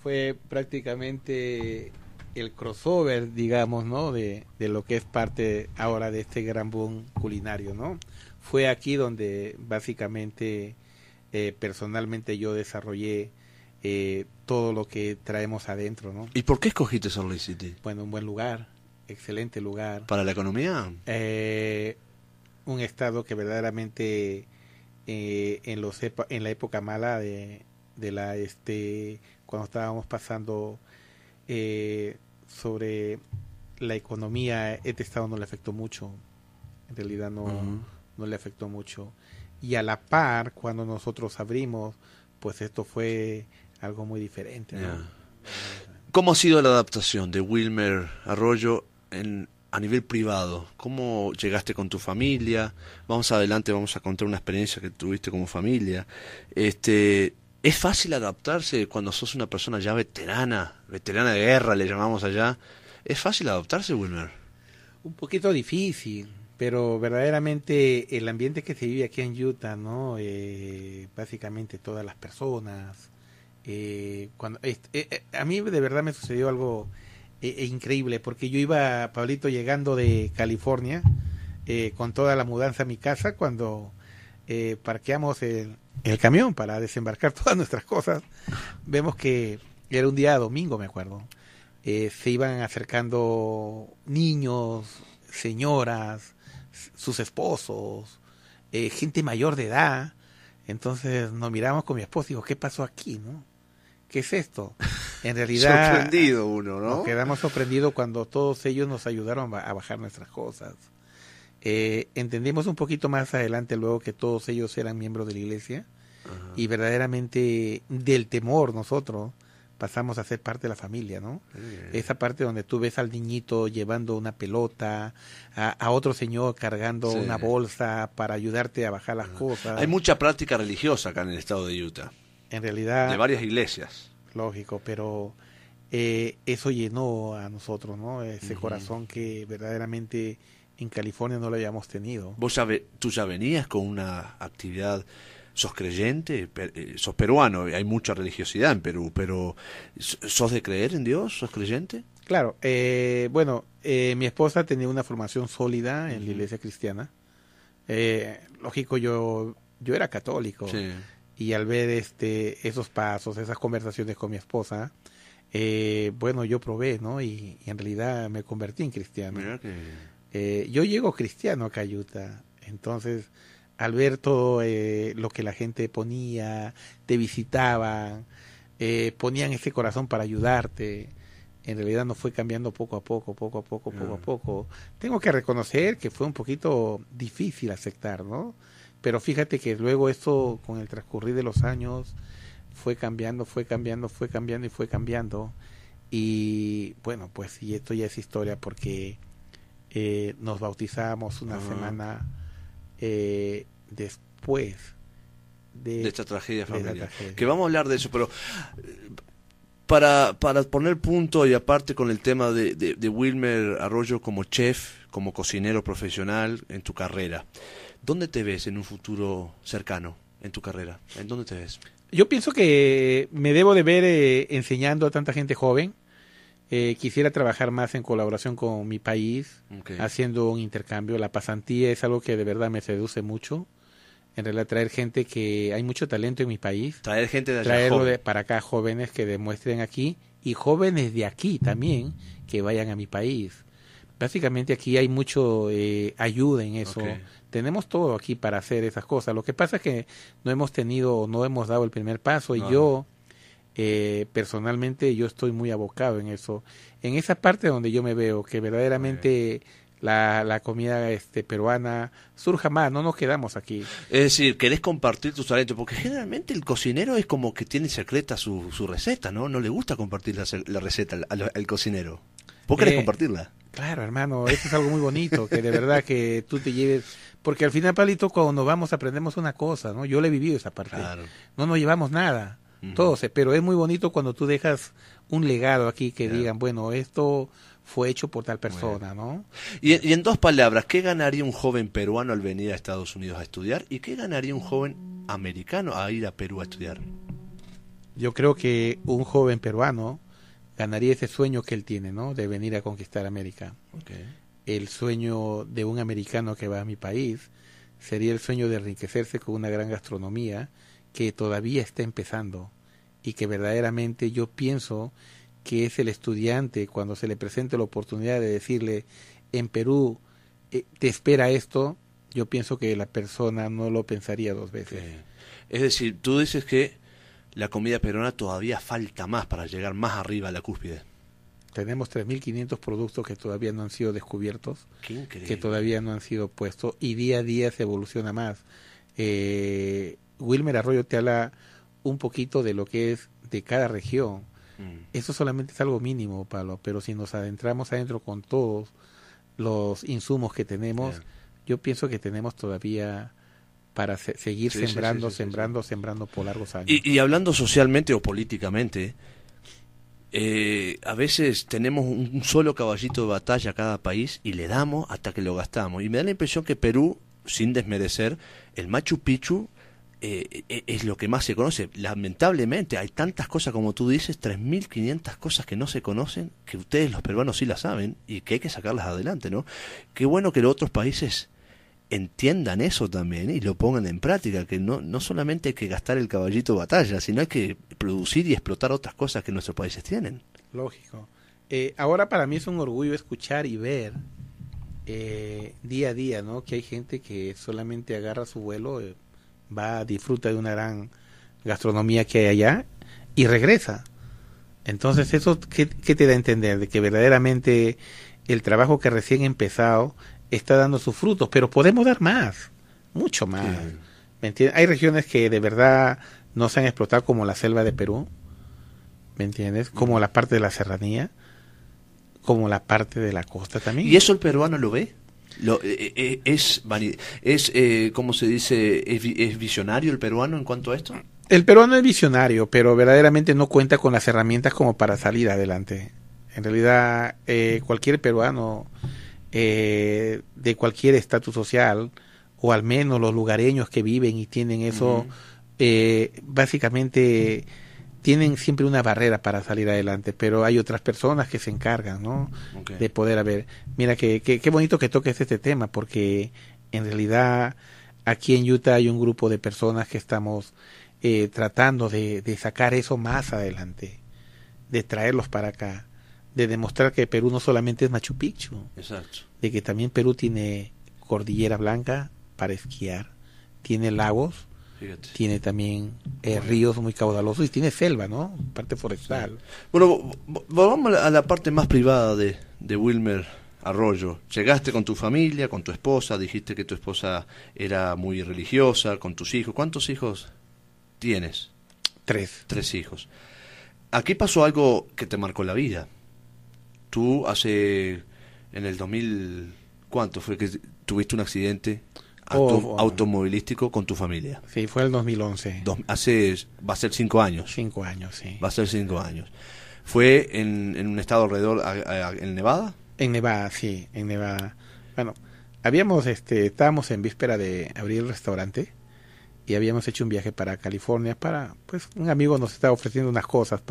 fue prácticamente el crossover, digamos, ¿no? De lo que es parte ahora de este gran boom culinario, ¿no? Fue aquí donde básicamente, personalmente, yo desarrollé todo lo que traemos adentro, ¿no? ¿Y por qué escogiste Salt Lake City? Bueno, un buen lugar, excelente lugar. ¿Para la economía? Un estado que verdaderamente en la época mala de cuando estábamos pasando sobre la economía, este estado no le afectó mucho, en realidad no, no le afectó mucho. Y a la par, cuando nosotros abrimos, pues esto fue algo muy diferente, ¿no? Yeah. ¿Cómo ha sido la adaptación de Wilmer Arroyo a nivel privado? ¿Cómo llegaste con tu familia? Vamos adelante, vamos a contar una experiencia que tuviste como familia. ¿Es fácil adaptarse cuando sos una persona ya veterana de guerra, le llamamos allá? ¿Es fácil adaptarse, Wilmer? Un poquito difícil, pero verdaderamente el ambiente que se vive aquí en Utah, ¿no? Básicamente todas las personas. A mí de verdad me sucedió algo increíble, porque yo iba, Pablito, llegando de California, con toda la mudanza a mi casa, cuando parqueamos el camión para desembarcar todas nuestras cosas, vemos que era un día domingo, me acuerdo, se iban acercando niños, señoras, sus esposos, gente mayor de edad. Entonces nos miramos con mi esposo y digo, ¿qué pasó aquí, no? ¿Qué es esto? En realidad sorprendido uno, ¿no? Nos quedamos sorprendidos cuando todos ellos nos ayudaron a bajar nuestras cosas. Entendimos un poquito más adelante luego que todos ellos eran miembros de la iglesia. Ajá. Y verdaderamente del temor nosotros pasamos a ser parte de la familia, ¿no? Sí. Esa parte donde tú ves al niñito llevando una pelota, a otro señor cargando, sí, una bolsa para ayudarte a bajar las, ajá, cosas. Hay mucha práctica religiosa acá en el estado de Utah. En realidad. De varias iglesias. Lógico, pero eso llenó a nosotros, ¿no? Ese, uh-huh, corazón que verdaderamente en California no lo habíamos tenido. Tú ya venías con una actividad. ¿Sos creyente? ¿Sos peruano? Hay mucha religiosidad en Perú, pero ¿sos de creer en Dios? ¿Sos creyente? Claro. Mi esposa tenía una formación sólida en la iglesia cristiana. Lógico, yo era católico. Sí. Y al ver esos pasos, esas conversaciones con mi esposa, bueno, yo probé, ¿no? Y en realidad me convertí en cristiano. Yo llego cristiano acá a Utah, entonces al ver todo lo que la gente ponía, te visitaban, ponían este corazón para ayudarte, en realidad nos fue cambiando poco a poco. Tengo que reconocer que fue un poquito difícil aceptar, ¿no? Pero fíjate que luego esto, con el transcurrir de los años, fue cambiando. Y bueno, pues, y esto ya es historia, porque nos bautizamos una semana después de esta tragedia familiar. Que vamos a hablar de eso, pero para poner punto y aparte con el tema de Wilmer Arroyo como chef, como cocinero profesional en tu carrera, ¿dónde te ves en un futuro cercano en tu carrera? ¿En dónde te ves? Yo pienso que me debo de ver enseñando a tanta gente joven. Quisiera trabajar más en colaboración con mi país, haciendo un intercambio. La pasantía es algo que de verdad me seduce mucho. En realidad, traer gente que... hay mucho talento en mi país. Traer gente de allá, traerlo de para acá, jóvenes que demuestren aquí, y jóvenes de aquí también que vayan a mi país. Básicamente aquí hay mucho ayuda en eso. Tenemos todo aquí para hacer esas cosas. Lo que pasa es que no hemos tenido, no hemos dado el primer paso, y yo personalmente yo estoy muy abocado en eso, en esa parte donde yo me veo que verdaderamente la comida peruana surja más, no nos quedamos aquí. Es decir, querés compartir tus talentos, porque generalmente el cocinero es como que tiene secreta su receta, ¿no? No le gusta compartir la receta al cocinero. ¿Vos querés compartirla? Claro, hermano, esto es algo muy bonito, que de verdad que tú te lleves, porque al final, Pablito, cuando nos vamos aprendemos una cosa, ¿no? Yo le he vivido esa parte, no nos llevamos nada. Todos, pero es muy bonito cuando tú dejas un legado aquí que digan, bueno, esto fue hecho por tal persona, ¿no? Y en dos palabras, ¿qué ganaría un joven peruano al venir a Estados Unidos a estudiar? ¿Y qué ganaría un joven americano a ir a Perú a estudiar? Yo creo que un joven peruano ganaría ese sueño que él tiene, ¿no? De venir a conquistar América. El sueño de un americano que va a mi país sería el sueño de enriquecerse con una gran gastronomía que todavía está empezando, y que verdaderamente yo pienso que es el estudiante, cuando se le presente la oportunidad de decirle, en Perú te espera esto, yo pienso que la persona no lo pensaría dos veces. Es decir, tú dices que la comida peruana todavía falta más para llegar más arriba a la cúspide. Tenemos 3.500 productos que todavía no han sido descubiertos, que todavía no han sido puestos, y día a día se evoluciona más. Wilmer Arroyo te habla un poquito de lo que es de cada región. Eso solamente es algo mínimo, Pablo, pero si nos adentramos adentro con todos los insumos que tenemos, yo pienso que tenemos todavía para seguir sembrando por largos años. Y hablando socialmente o políticamente, a veces tenemos un solo caballito de batalla a cada país y le damos hasta que lo gastamos. Y me da la impresión que Perú, sin desmerecer, el Machu Picchu es lo que más se conoce. Lamentablemente hay tantas cosas, como tú dices, 3.500 cosas que no se conocen, que ustedes los peruanos sí las saben y que hay que sacarlas adelante, ¿no? Qué bueno que los otros países entiendan eso también y lo pongan en práctica, que no solamente hay que gastar el caballito de batalla, sino hay que producir y explotar otras cosas que nuestros países tienen. Lógico. Ahora para mí es un orgullo escuchar y ver día a día, ¿no? Que hay gente que solamente agarra su vuelo, va, disfruta de una gran gastronomía que hay allá y regresa. Entonces, ¿eso qué te da a entender? De que verdaderamente el trabajo que recién empezado está dando sus frutos, pero podemos dar más, mucho más. ¿Me entiendes? Hay regiones que de verdad no se han explotado, como la selva de Perú, ¿me entiendes? Como la parte de la serranía, como la parte de la costa también. ¿Y eso el peruano lo ve? ¿Cómo se dice? ¿Es visionario el peruano en cuanto a esto? El peruano es visionario, pero verdaderamente no cuenta con las herramientas como para salir adelante. En realidad, cualquier peruano de cualquier estatus social, o al menos los lugareños que viven y tienen eso, básicamente tienen siempre una barrera para salir adelante, pero hay otras personas que se encargan, ¿no? De poder haber. Mira, qué bonito que toques este tema, porque en realidad aquí en Utah hay un grupo de personas que estamos tratando de sacar eso más adelante. de traerlos para acá, de demostrar que Perú no solamente es Machu Picchu. Exacto. De que también Perú tiene Cordillera Blanca para esquiar, tiene lagos. Fíjate. Tiene también ríos muy caudalosos y tiene selva, ¿no? Parte forestal. Sí. Bueno, vamos a la parte más privada de Wilmer Arroyo. Llegaste con tu familia, con tu esposa, dijiste que tu esposa era muy religiosa, con tus hijos. ¿Cuántos hijos tienes? 3. 3 hijos. Aquí pasó algo que te marcó la vida. Tú en el 2000, ¿cuánto fue que tuviste un accidente automovilístico con tu familia? Sí, fue el 2011. Va a ser 5 años. 5 años, sí. Va a ser 5 años. ¿Fue en un estado alrededor, en Nevada? En Nevada, sí, en Nevada. Bueno, estábamos en víspera de abrir el restaurante y habíamos hecho un viaje para California pues un amigo nos estaba ofreciendo unas cosas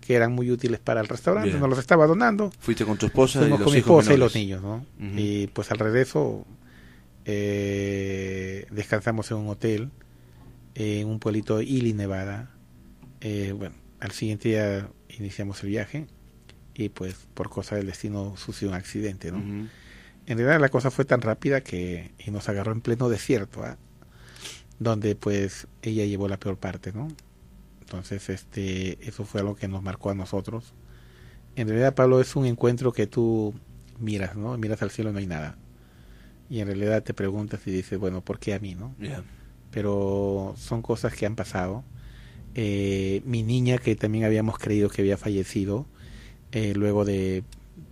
que eran muy útiles para el restaurante. Bien. Nos los estaba donando. Fuiste con tu esposa. Fuimos con mi esposa y los niños, ¿no? Uh-huh. Y pues al regreso descansamos en un hotel en un pueblito de Ely, Nevada. Bueno, al siguiente día iniciamos el viaje y pues por cosa del destino sucedió un accidente, ¿no? Uh-huh. En realidad la cosa fue tan rápida y nos agarró en pleno desierto, donde pues ella llevó la peor parte, ¿no? Entonces eso fue algo que nos marcó a nosotros. En realidad, Pablo, es un encuentro que tú miras, ¿no? Miras al cielo y no hay nada. Y en realidad te preguntas y dices, bueno, ¿por qué a mí, no? Yeah. Pero son cosas que han pasado. Mi niña, que también habíamos creído que había fallecido, luego de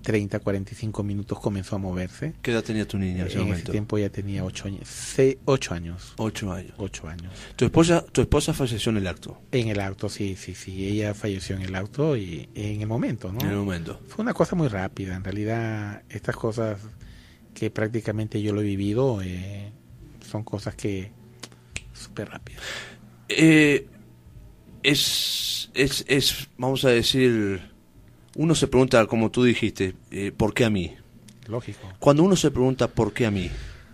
30, 45 minutos comenzó a moverse. ¿Qué edad tenía tu niña en ese momento? En ese tiempo ya tenía 8 años. 8 años. 8 años. 8 años. ¿Tu esposa falleció en el acto? En el acto, sí. Ella falleció en el acto y en el momento, ¿no? En el momento. Fue una cosa muy rápida. En realidad, estas cosas que prácticamente yo lo he vivido, son cosas que súper rápidas. Vamos a decir, uno se pregunta, como tú dijiste, ¿por qué a mí? Lógico. Cuando uno se pregunta ¿por qué a mí?,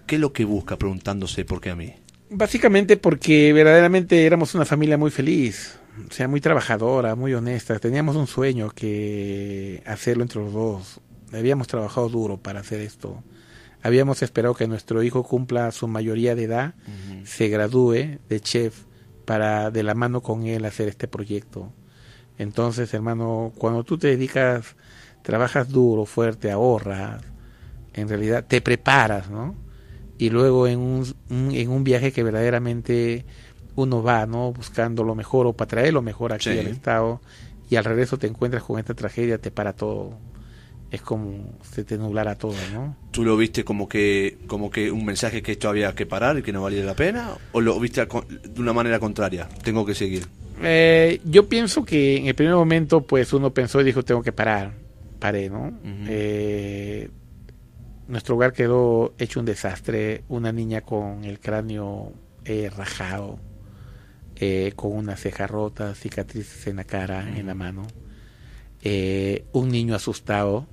¿qué es lo que busca preguntándose ¿por qué a mí? Básicamente porque verdaderamente éramos una familia muy feliz, o sea, muy trabajadora, muy honesta. Teníamos un sueño que hacerlo entre los dos. Habíamos trabajado duro para hacer esto. Habíamos esperado que nuestro hijo cumpla su mayoría de edad, uh-huh, se gradúe de chef para de la mano con él hacer este proyecto. Entonces, hermano, cuando tú te dedicas, trabajas duro, fuerte, ahorras, en realidad te preparas, ¿no? Y luego en un viaje que verdaderamente uno va, ¿no?, buscando lo mejor o para traer lo mejor aquí, sí, al estado, y al regreso te encuentras con esta tragedia, te para todo. Es como se te nublara todo, ¿no? ¿Tú lo viste como que un mensaje que esto había que parar y que no valía la pena? ¿O lo viste de una manera contraria? Tengo que seguir. Yo pienso que en el primer momento pues uno pensó y dijo, tengo que parar. Paré, ¿no? Uh-huh. Nuestro hogar quedó hecho un desastre. Una niña con el cráneo rajado, con una ceja rota, cicatrices en la cara, uh-huh, en la mano. Un niño asustado,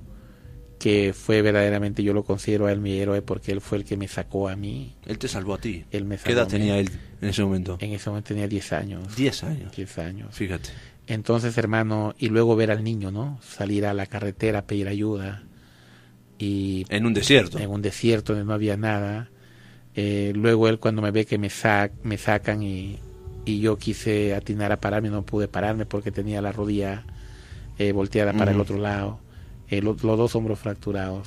que fue verdaderamente, yo lo considero a él mi héroe porque él fue el que me sacó a mí. Él te salvó a ti. Él me salvó. ¿Qué edad tenía él en ese momento? En ese momento tenía 10 años. 10 años. 10 años. Fíjate. Entonces, hermano, y luego ver al niño, ¿no? Salir a la carretera a pedir ayuda. Y en un desierto. En un desierto donde no había nada. Luego él, cuando me ve que me sacan y yo quise atinar a pararme, no pude pararme porque tenía la rodilla volteada para, uh-huh, el otro lado. Los 2 hombros fracturados.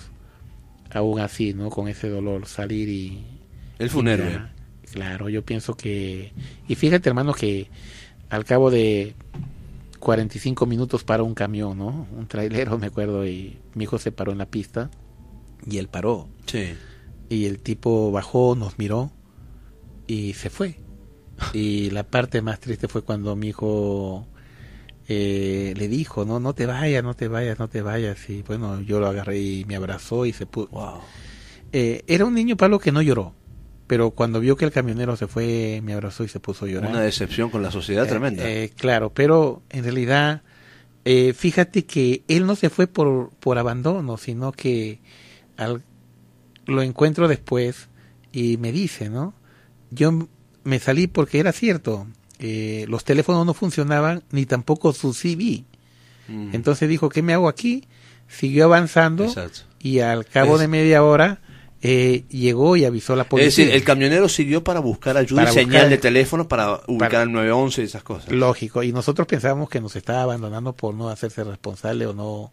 Aún así, ¿no?, con ese dolor salir y el funerario. Claro, yo pienso que, y fíjate, hermano, que al cabo de 45 minutos para un camión, ¿no?, un trailero, me acuerdo, y mi hijo se paró en la pista y él paró. Sí. Y el tipo bajó, nos miró y se fue. Y la parte más triste fue cuando mi hijo le dijo, no te vayas, no te vayas, no te vayas. Y bueno, yo lo agarré y me abrazó y se puso. Wow. Era un niño, Pablo, que no lloró, pero cuando vio que el camionero se fue, me abrazó y se puso a llorar. Una decepción con la sociedad tremenda. Claro, pero en realidad, fíjate que él no se fue por abandono, sino que lo encuentro después y me dice, ¿no?, yo me salí porque era cierto. Los teléfonos no funcionaban ni tampoco su CD. Entonces dijo, ¿qué me hago aquí? Siguió avanzando. Exacto. Y al cabo de media hora llegó y avisó a la policía. Es decir, el camionero siguió para buscar ayuda, para y buscar señal de teléfono para ubicar el 911 y esas cosas. Lógico, y nosotros pensábamos que nos estaba abandonando por no hacerse responsable o no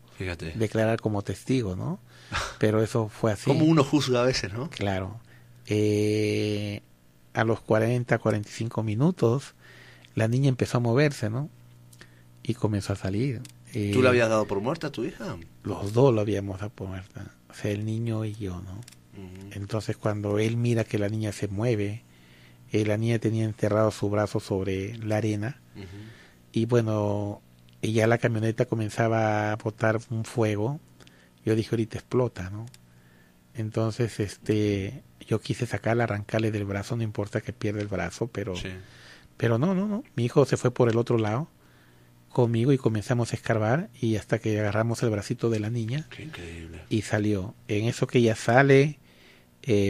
declarar como testigo, ¿no? Pero eso fue así. Como uno juzga a veces, ¿no? Claro. A los 40, 45 minutos, la niña empezó a moverse, ¿no? Y comenzó a salir. ¿Tú la habías dado por muerta a tu hija? Los dos la habíamos dado por muerta. O sea, el niño y yo, ¿no? Entonces, cuando él mira que la niña se mueve, la niña tenía enterrado su brazo sobre la arena. Y bueno, ya la camioneta comenzaba a botar un fuego. Yo dije, ahorita explota, ¿no? Entonces, yo quise sacarla, arrancarle del brazo, no importa que pierda el brazo, pero sí. Pero no. Mi hijo se fue por el otro lado conmigo y comenzamos a escarbar, y hasta que agarramos el bracito de la niña. Qué increíble. Y salió. En eso que ella sale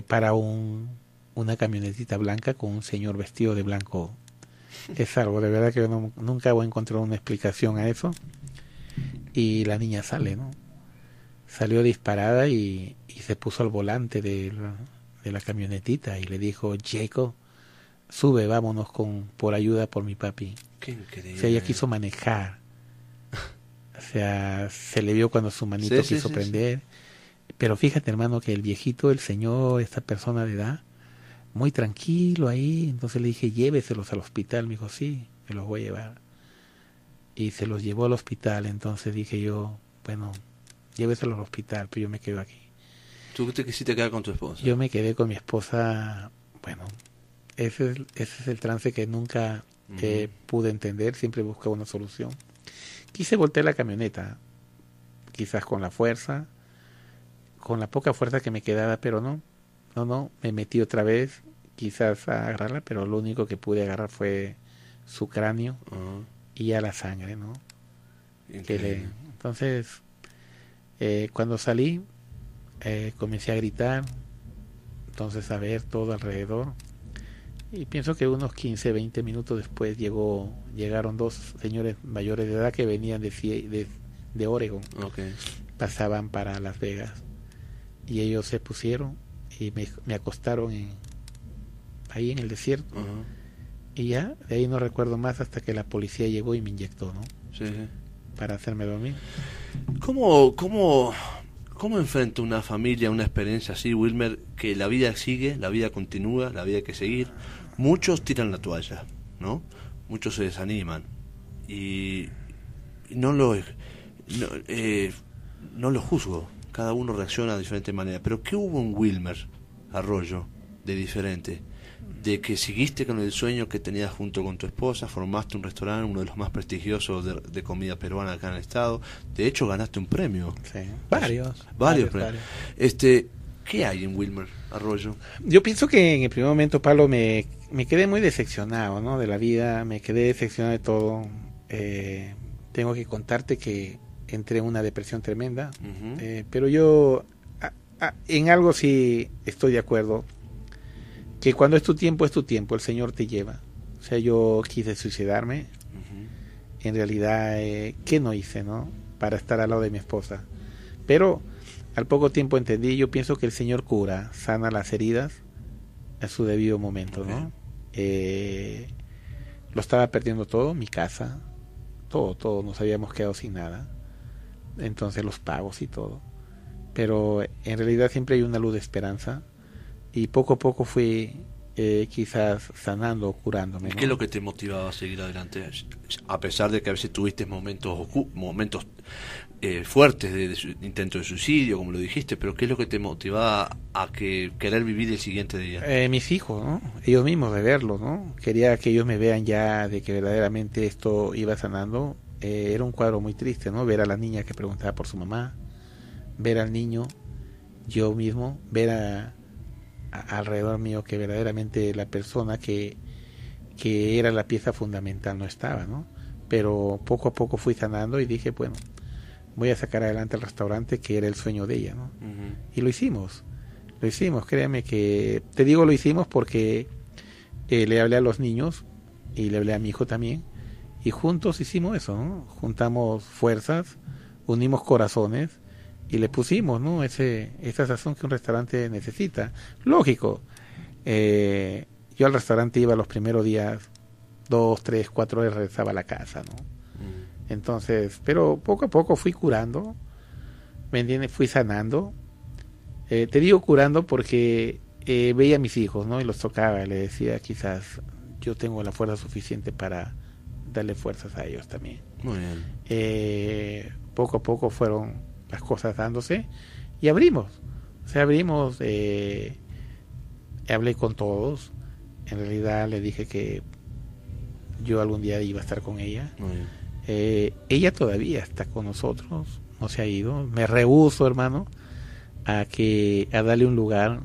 para una camionetita blanca con un señor vestido de blanco. Es algo, de verdad que yo nunca voy a encontrar una explicación a eso. Y la niña sale, ¿no? Salió disparada y se puso al volante de la camionetita y le dijo, Jacob, sube, vámonos por ayuda por mi papi. Qué increíble. O sea, ella quiso manejar. O sea, se le vio cuando su manito quiso prender. Sí. Pero fíjate, hermano, que el viejito, el señor, esta persona de edad, muy tranquilo ahí. Entonces le dije, lléveselos al hospital. Me dijo, sí, me los voy a llevar. Y se los llevó al hospital. Entonces dije yo, bueno, lléveselos al hospital, pero yo me quedo aquí. ¿Tú te quisiste quedar con tu esposa? Yo me quedé con mi esposa. Bueno, ese es el trance que nunca pude entender. Siempre buscaba una solución. Quise voltear la camioneta, quizás con la poca fuerza que me quedaba, pero no, me metí otra vez, quizás a agarrarla, pero lo único que pude agarrar fue su cráneo y a la sangre, ¿no? Entonces, cuando salí, comencé a gritar, entonces a ver todo alrededor, y pienso que unos 15, 20 minutos después llegaron dos señores mayores de edad que venían de Oregon. Okay. Pasaban para Las Vegas y ellos se pusieron y me acostaron ahí en el desierto. Y ya de ahí no recuerdo más hasta que la policía llegó y me inyectó, ¿no? Sí. Para hacerme dormir. ¿Cómo enfrenta una familia una experiencia así, Wilmer, que la vida sigue, la vida continúa, la vida hay que seguir? Muchos tiran la toalla, ¿no? Muchos se desaniman y no lo juzgo. Cada uno reacciona de diferente manera. Pero ¿qué hubo en Wilmer Arroyo de diferente? De que seguiste con el sueño que tenías junto con tu esposa, formaste un restaurante, uno de los más prestigiosos de comida peruana acá en el estado. De hecho, ganaste un premio. Sí, varios premios. Varios. ¿Qué hay en Wilmer Arroyo? Yo pienso que en el primer momento, Pablo, me quedé muy decepcionado, ¿no? De la vida, me quedé decepcionado de todo. Tengo que contarte que entré en una depresión tremenda. Pero yo en algo sí estoy de acuerdo, que cuando es tu tiempo, el Señor te lleva. O sea, yo quise suicidarme. En realidad, ¿qué no hice, no? Para estar al lado de mi esposa. Pero al poco tiempo entendí, yo pienso que el Señor cura, sana las heridas en su debido momento, ¿no? Lo estaba perdiendo todo, mi casa, todo, nos habíamos quedado sin nada. Entonces los pagos y todo. Pero en realidad siempre hay una luz de esperanza. Y poco a poco fui quizás sanando o curándome, ¿no? ¿Qué es lo que te motivaba a seguir adelante? A pesar de que a veces tuviste momentos fuertes de intento de suicidio, como lo dijiste, pero ¿qué es lo que te motivaba a querer vivir el siguiente día? Mis hijos, ¿no? Ellos mismos, de verlos, ¿no? Quería que ellos me vean ya de que verdaderamente esto iba sanando. Era un cuadro muy triste, ¿no? Ver a la niña que preguntaba por su mamá, ver al niño, yo mismo, ver alrededor mío que verdaderamente la persona que era la pieza fundamental no estaba, ¿no? Pero poco a poco fui sanando y dije, bueno, voy a sacar adelante el restaurante que era el sueño de ella, ¿no? Y lo hicimos, créeme que te digo lo hicimos porque le hablé a los niños y le hablé a mi hijo también Y juntos hicimos eso, ¿no? Juntamos fuerzas, unimos corazones y le pusimos, ¿no?, esa sazón que un restaurante necesita. Lógico, yo al restaurante iba los primeros días, 2, 3, 4 horas regresaba a la casa, ¿no? Entonces, pero poco a poco fui curando, ¿me entiendes? Fui sanando. Te digo curando porque veía a mis hijos, ¿no? Y los tocaba, y les decía, quizás yo tengo la fuerza suficiente para darle fuerzas a ellos también. Muy bien. Poco a poco fueron las cosas dándose y abrimos. O sea, abrimos, hablé con todos. En realidad le dije que yo algún día iba a estar con ella. Muy bien. Ella todavía está con nosotros, no se ha ido. Me rehúso, hermano, a darle un lugar.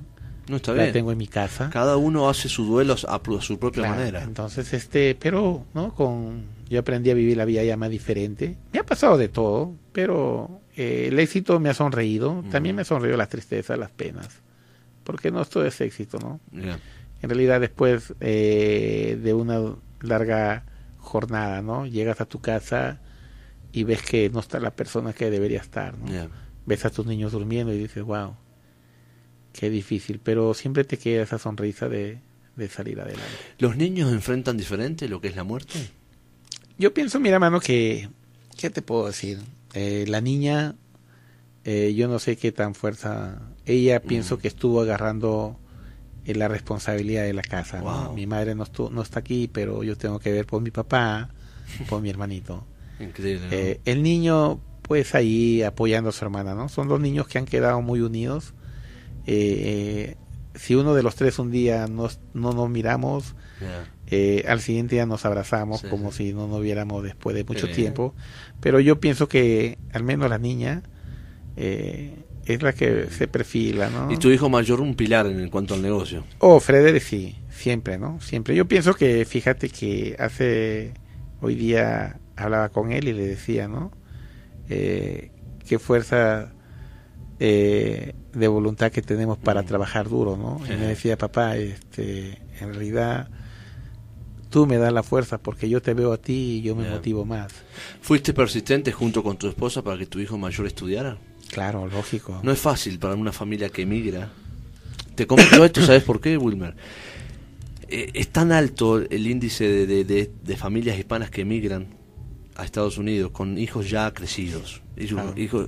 No, está bien. La tengo en mi casa. Cada uno hace sus duelos a su propia manera. Entonces, pero, ¿no? Yo aprendí a vivir la vida ya más diferente. Me ha pasado de todo, pero el éxito me ha sonreído. También me ha sonreído las tristezas, las penas. Porque no todo es éxito, ¿no? Yeah. En realidad, después de una larga jornada, ¿no? Llegas a tu casa y ves que no está la persona que debería estar, ¿no? Yeah. Ves a tus niños durmiendo y dices, wow, qué difícil, pero siempre te queda esa sonrisa de salir adelante. ¿Los niños enfrentan diferente lo que es la muerte? Yo pienso, mira, mano, que, ¿qué te puedo decir? La niña, yo no sé qué tan fuerza, ella pienso que estuvo agarrando la responsabilidad de la casa, wow, ¿no? Mi madre no está aquí, pero yo tengo que ver por mi papá, por mi hermanito. Increíble, ¿no? El niño, pues ahí apoyando a su hermana, ¿no? Son dos niños que han quedado muy unidos. Si uno de los tres un día no nos miramos, yeah, al siguiente día nos abrazamos, sí, como si no nos viéramos después de mucho tiempo. Pero yo pienso que al menos la niña es la que se perfila, ¿no? Y tu hijo mayor, un pilar en cuanto al negocio. Oh, Frederick, sí, siempre, ¿no? Siempre. Yo pienso que, fíjate que hoy día hablaba con él y le decía, ¿no? Qué fuerza de voluntad que tenemos para trabajar duro, ¿no? Y me decía, papá, en realidad tú me das la fuerza porque yo te veo a ti y yo me motivo más. ¿Fuiste persistente junto con tu esposa para que tu hijo mayor estudiara? Claro, lógico. No es fácil para una familia que emigra. Te comento esto, ¿sabes por qué, Wilmer? Es tan alto el índice de familias hispanas que emigran a Estados Unidos con hijos ya crecidos.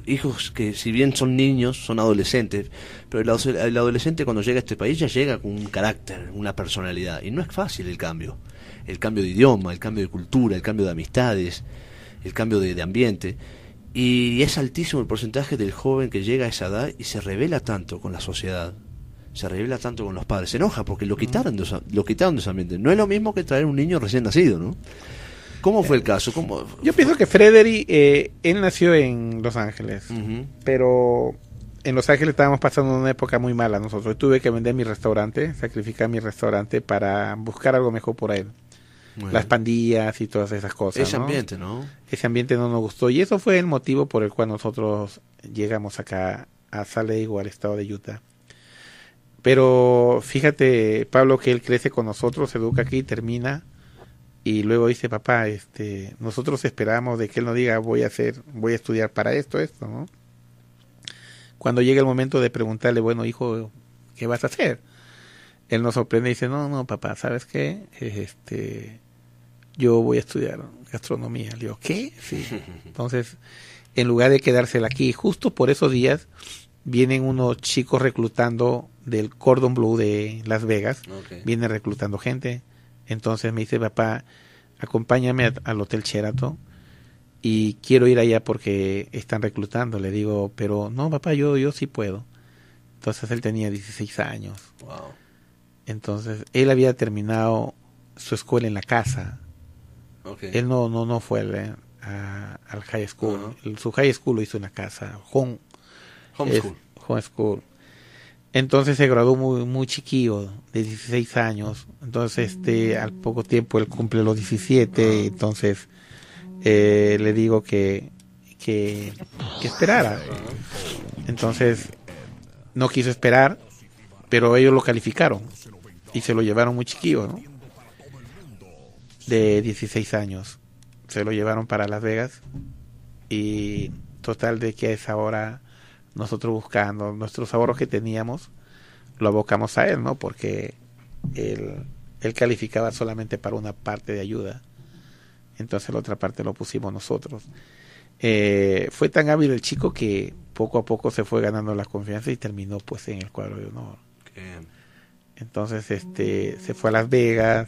Hijos que, si bien son niños, son adolescentes, pero el adolescente cuando llega a este país ya llega con un carácter, una personalidad, y no es fácil el cambio de idioma, el cambio de cultura, el cambio de amistades, el cambio de ambiente, y es altísimo el porcentaje del joven que llega a esa edad y se revela tanto con la sociedad, se revela tanto con los padres, se enoja porque lo quitaron de ese ambiente. No es lo mismo que traer un niño recién nacido, ¿no? ¿Cómo fue el caso? Yo pienso que Frederick, él nació en Los Ángeles, pero en Los Ángeles estábamos pasando una época muy mala nosotros. Tuve que vender mi restaurante, sacrificar mi restaurante para buscar algo mejor por él. Bueno. Las pandillas y todas esas cosas. Ese ambiente, ¿no? Ese ambiente no nos gustó y eso fue el motivo por el cual nosotros llegamos acá a Salt Lake o al estado de Utah. Pero fíjate, Pablo, que él crece con nosotros, se educa aquí, termina. Y luego dice, papá, nosotros esperamos de que él nos diga, voy a estudiar para esto, ¿no? Cuando llega el momento de preguntarle, bueno, hijo, ¿qué vas a hacer? Él nos sorprende y dice, no, papá, ¿sabes qué? Yo voy a estudiar gastronomía. Le digo, ¿qué? Sí. Entonces, en lugar de quedársela aquí, justo por esos días, vienen unos chicos reclutando del Cordon Bleu de Las Vegas. Okay. Vienen reclutando gente. Entonces me dice, papá, acompáñame al Hotel Sheraton y quiero ir allá porque están reclutando. Le digo, pero no, papá, yo sí puedo. Entonces él tenía 16 años. Wow. Entonces él había terminado su escuela en la casa. Okay. Él no fue al high school. Su high school lo hizo en la casa. Homeschool. Entonces se graduó muy, muy chiquillo, de 16 años. Entonces, al poco tiempo él cumple los 17. Entonces, le digo que esperara. Entonces, no quiso esperar, pero ellos lo calificaron y se lo llevaron muy chiquillo, ¿no? De 16 años. se lo llevaron para Las Vegas, y total de que a esa hora nosotros buscando nuestros ahorros que teníamos, lo abocamos a él, ¿no? Porque él calificaba solamente para una parte de ayuda, entonces la otra parte lo pusimos nosotros. Fue tan hábil el chico que poco a poco se fue ganando la confianza y terminó pues en el cuadro de honor. Entonces se fue a Las Vegas,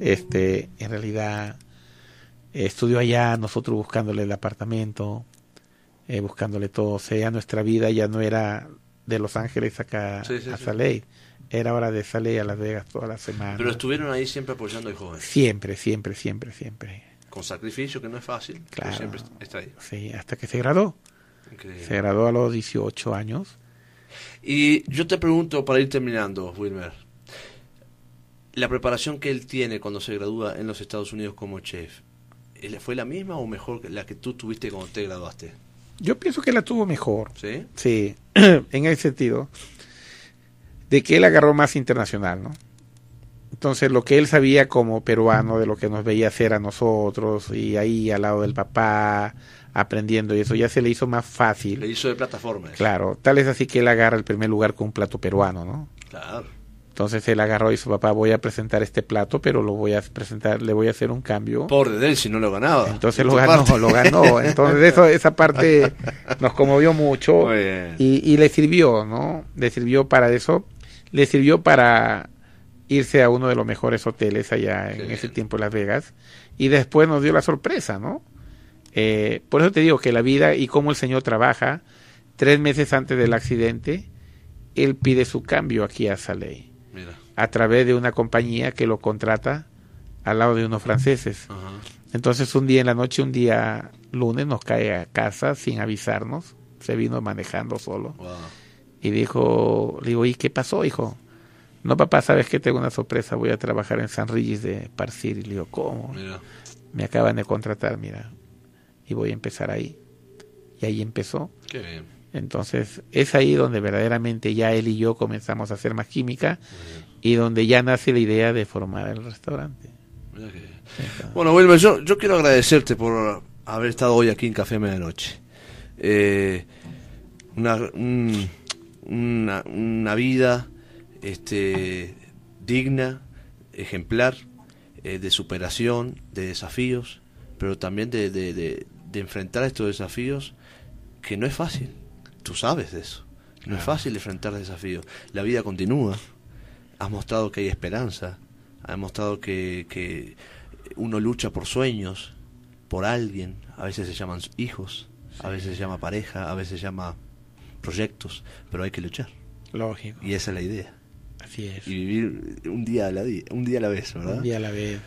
en realidad estudió allá, nosotros buscándole el apartamento, buscándole todo. O sea, nuestra vida ya no era de Los Ángeles acá a Saley, era ahora de Saley a Las Vegas toda la semana. Pero estuvieron ahí siempre apoyando al joven. Siempre. Con sacrificio, que no es fácil, claro, siempre está ahí. Sí, hasta que se graduó. Increíble. Se graduó a los 18 años. Y yo te pregunto, para ir terminando, Wilmer, la preparación que él tiene cuando se gradúa en los Estados Unidos como chef, ¿fue la misma o mejor que la que tú tuviste cuando te graduaste? Yo pienso que la tuvo mejor. ¿Sí? Sí, en el sentido de que él agarró más internacional, ¿no? Entonces, lo que él sabía como peruano, de lo que nos veía hacer a nosotros, y ahí al lado del papá, aprendiendo, y eso ya se le hizo más fácil. Le hizo de plataforma. Claro, tal es así que él agarra el primer lugar con un plato peruano, ¿no? Claro. Entonces él agarró y dijo, papá, voy a presentar este plato, pero lo voy a presentar, le voy a hacer un cambio. Pobre de él, si no lo ganaba. Entonces lo ganó. Entonces esa parte nos conmovió mucho y le sirvió, ¿no? Le sirvió para eso, le sirvió para irse a uno de los mejores hoteles allá en ese tiempo en Las Vegas, y después nos dio la sorpresa, ¿no? Por eso te digo que la vida y cómo el Señor trabaja. 3 meses antes del accidente, él pide su cambio aquí a Saley. Mira. A través de una compañía que lo contrata al lado de unos franceses. Uh-huh. Entonces un día en la noche, un día lunes, nos cae a casa sin avisarnos, se vino manejando solo. Wow. Y le digo, ¿y qué pasó, hijo? No, papá, sabes que tengo una sorpresa, voy a trabajar en San Regis de Parcir. Y le digo, ¿cómo? Mira. Me acaban de contratar, mira, y voy a empezar ahí. Y ahí empezó. Qué bien. Entonces es ahí donde verdaderamente ya él y yo comenzamos a hacer más química, y donde ya nace la idea de formar el restaurante. Bueno, Wilmer, yo quiero agradecerte por haber estado hoy aquí en Café Medianoche. Una vida digna, ejemplar, de superación, de desafíos, pero también de enfrentar estos desafíos, que no es fácil. Tú sabes de eso. No es fácil enfrentar desafíos. La vida continúa. Has mostrado que hay esperanza. Has mostrado que uno lucha por sueños, por alguien. A veces se llaman hijos, a veces se llama pareja, a veces se llama proyectos, pero hay que luchar. Lógico. Y esa es la idea. Así es. Y vivir un día a la vez, ¿verdad? Un día a la vez.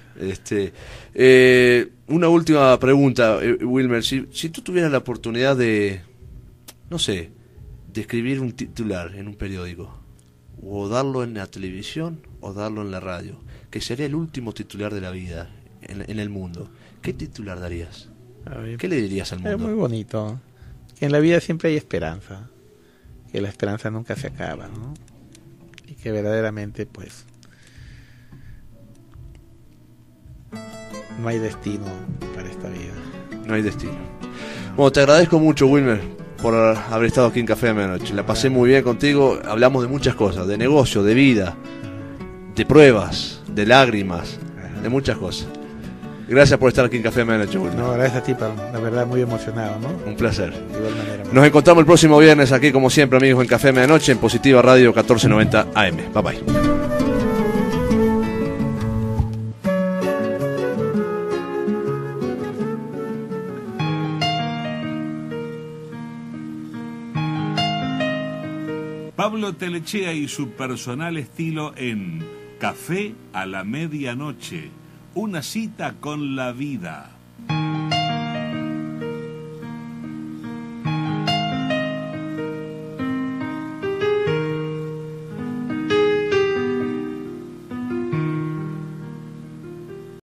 Una última pregunta, Wilmer. Si tú tuvieras la oportunidad de, no sé, de escribir un titular en un periódico, o darlo en la televisión, o darlo en la radio, que sería el último titular de la vida en el mundo, ¿qué titular darías? ¿Qué le dirías al mundo? Es muy bonito. Que en la vida siempre hay esperanza. Que la esperanza nunca se acaba, ¿no? Y que verdaderamente, pues, no hay destino para esta vida. No hay destino. Bueno, te agradezco mucho, Wilmer, por haber estado aquí en Café de Medianoche. La pasé muy bien contigo. Hablamos de muchas cosas, de negocio, de vida, de pruebas, de lágrimas, de muchas cosas. Gracias por estar aquí en Café de Medianoche, Wilmer. No, gracias a ti, Pablo. La verdad, muy emocionado, ¿no? Un placer. De igual manera. Nos encontramos el próximo viernes aquí, como siempre, amigos, en Café de Medianoche, en Positiva Radio 1490 AM. Bye, bye. Pablo Tellechea y su personal estilo en Café a la Medianoche, una cita con la vida.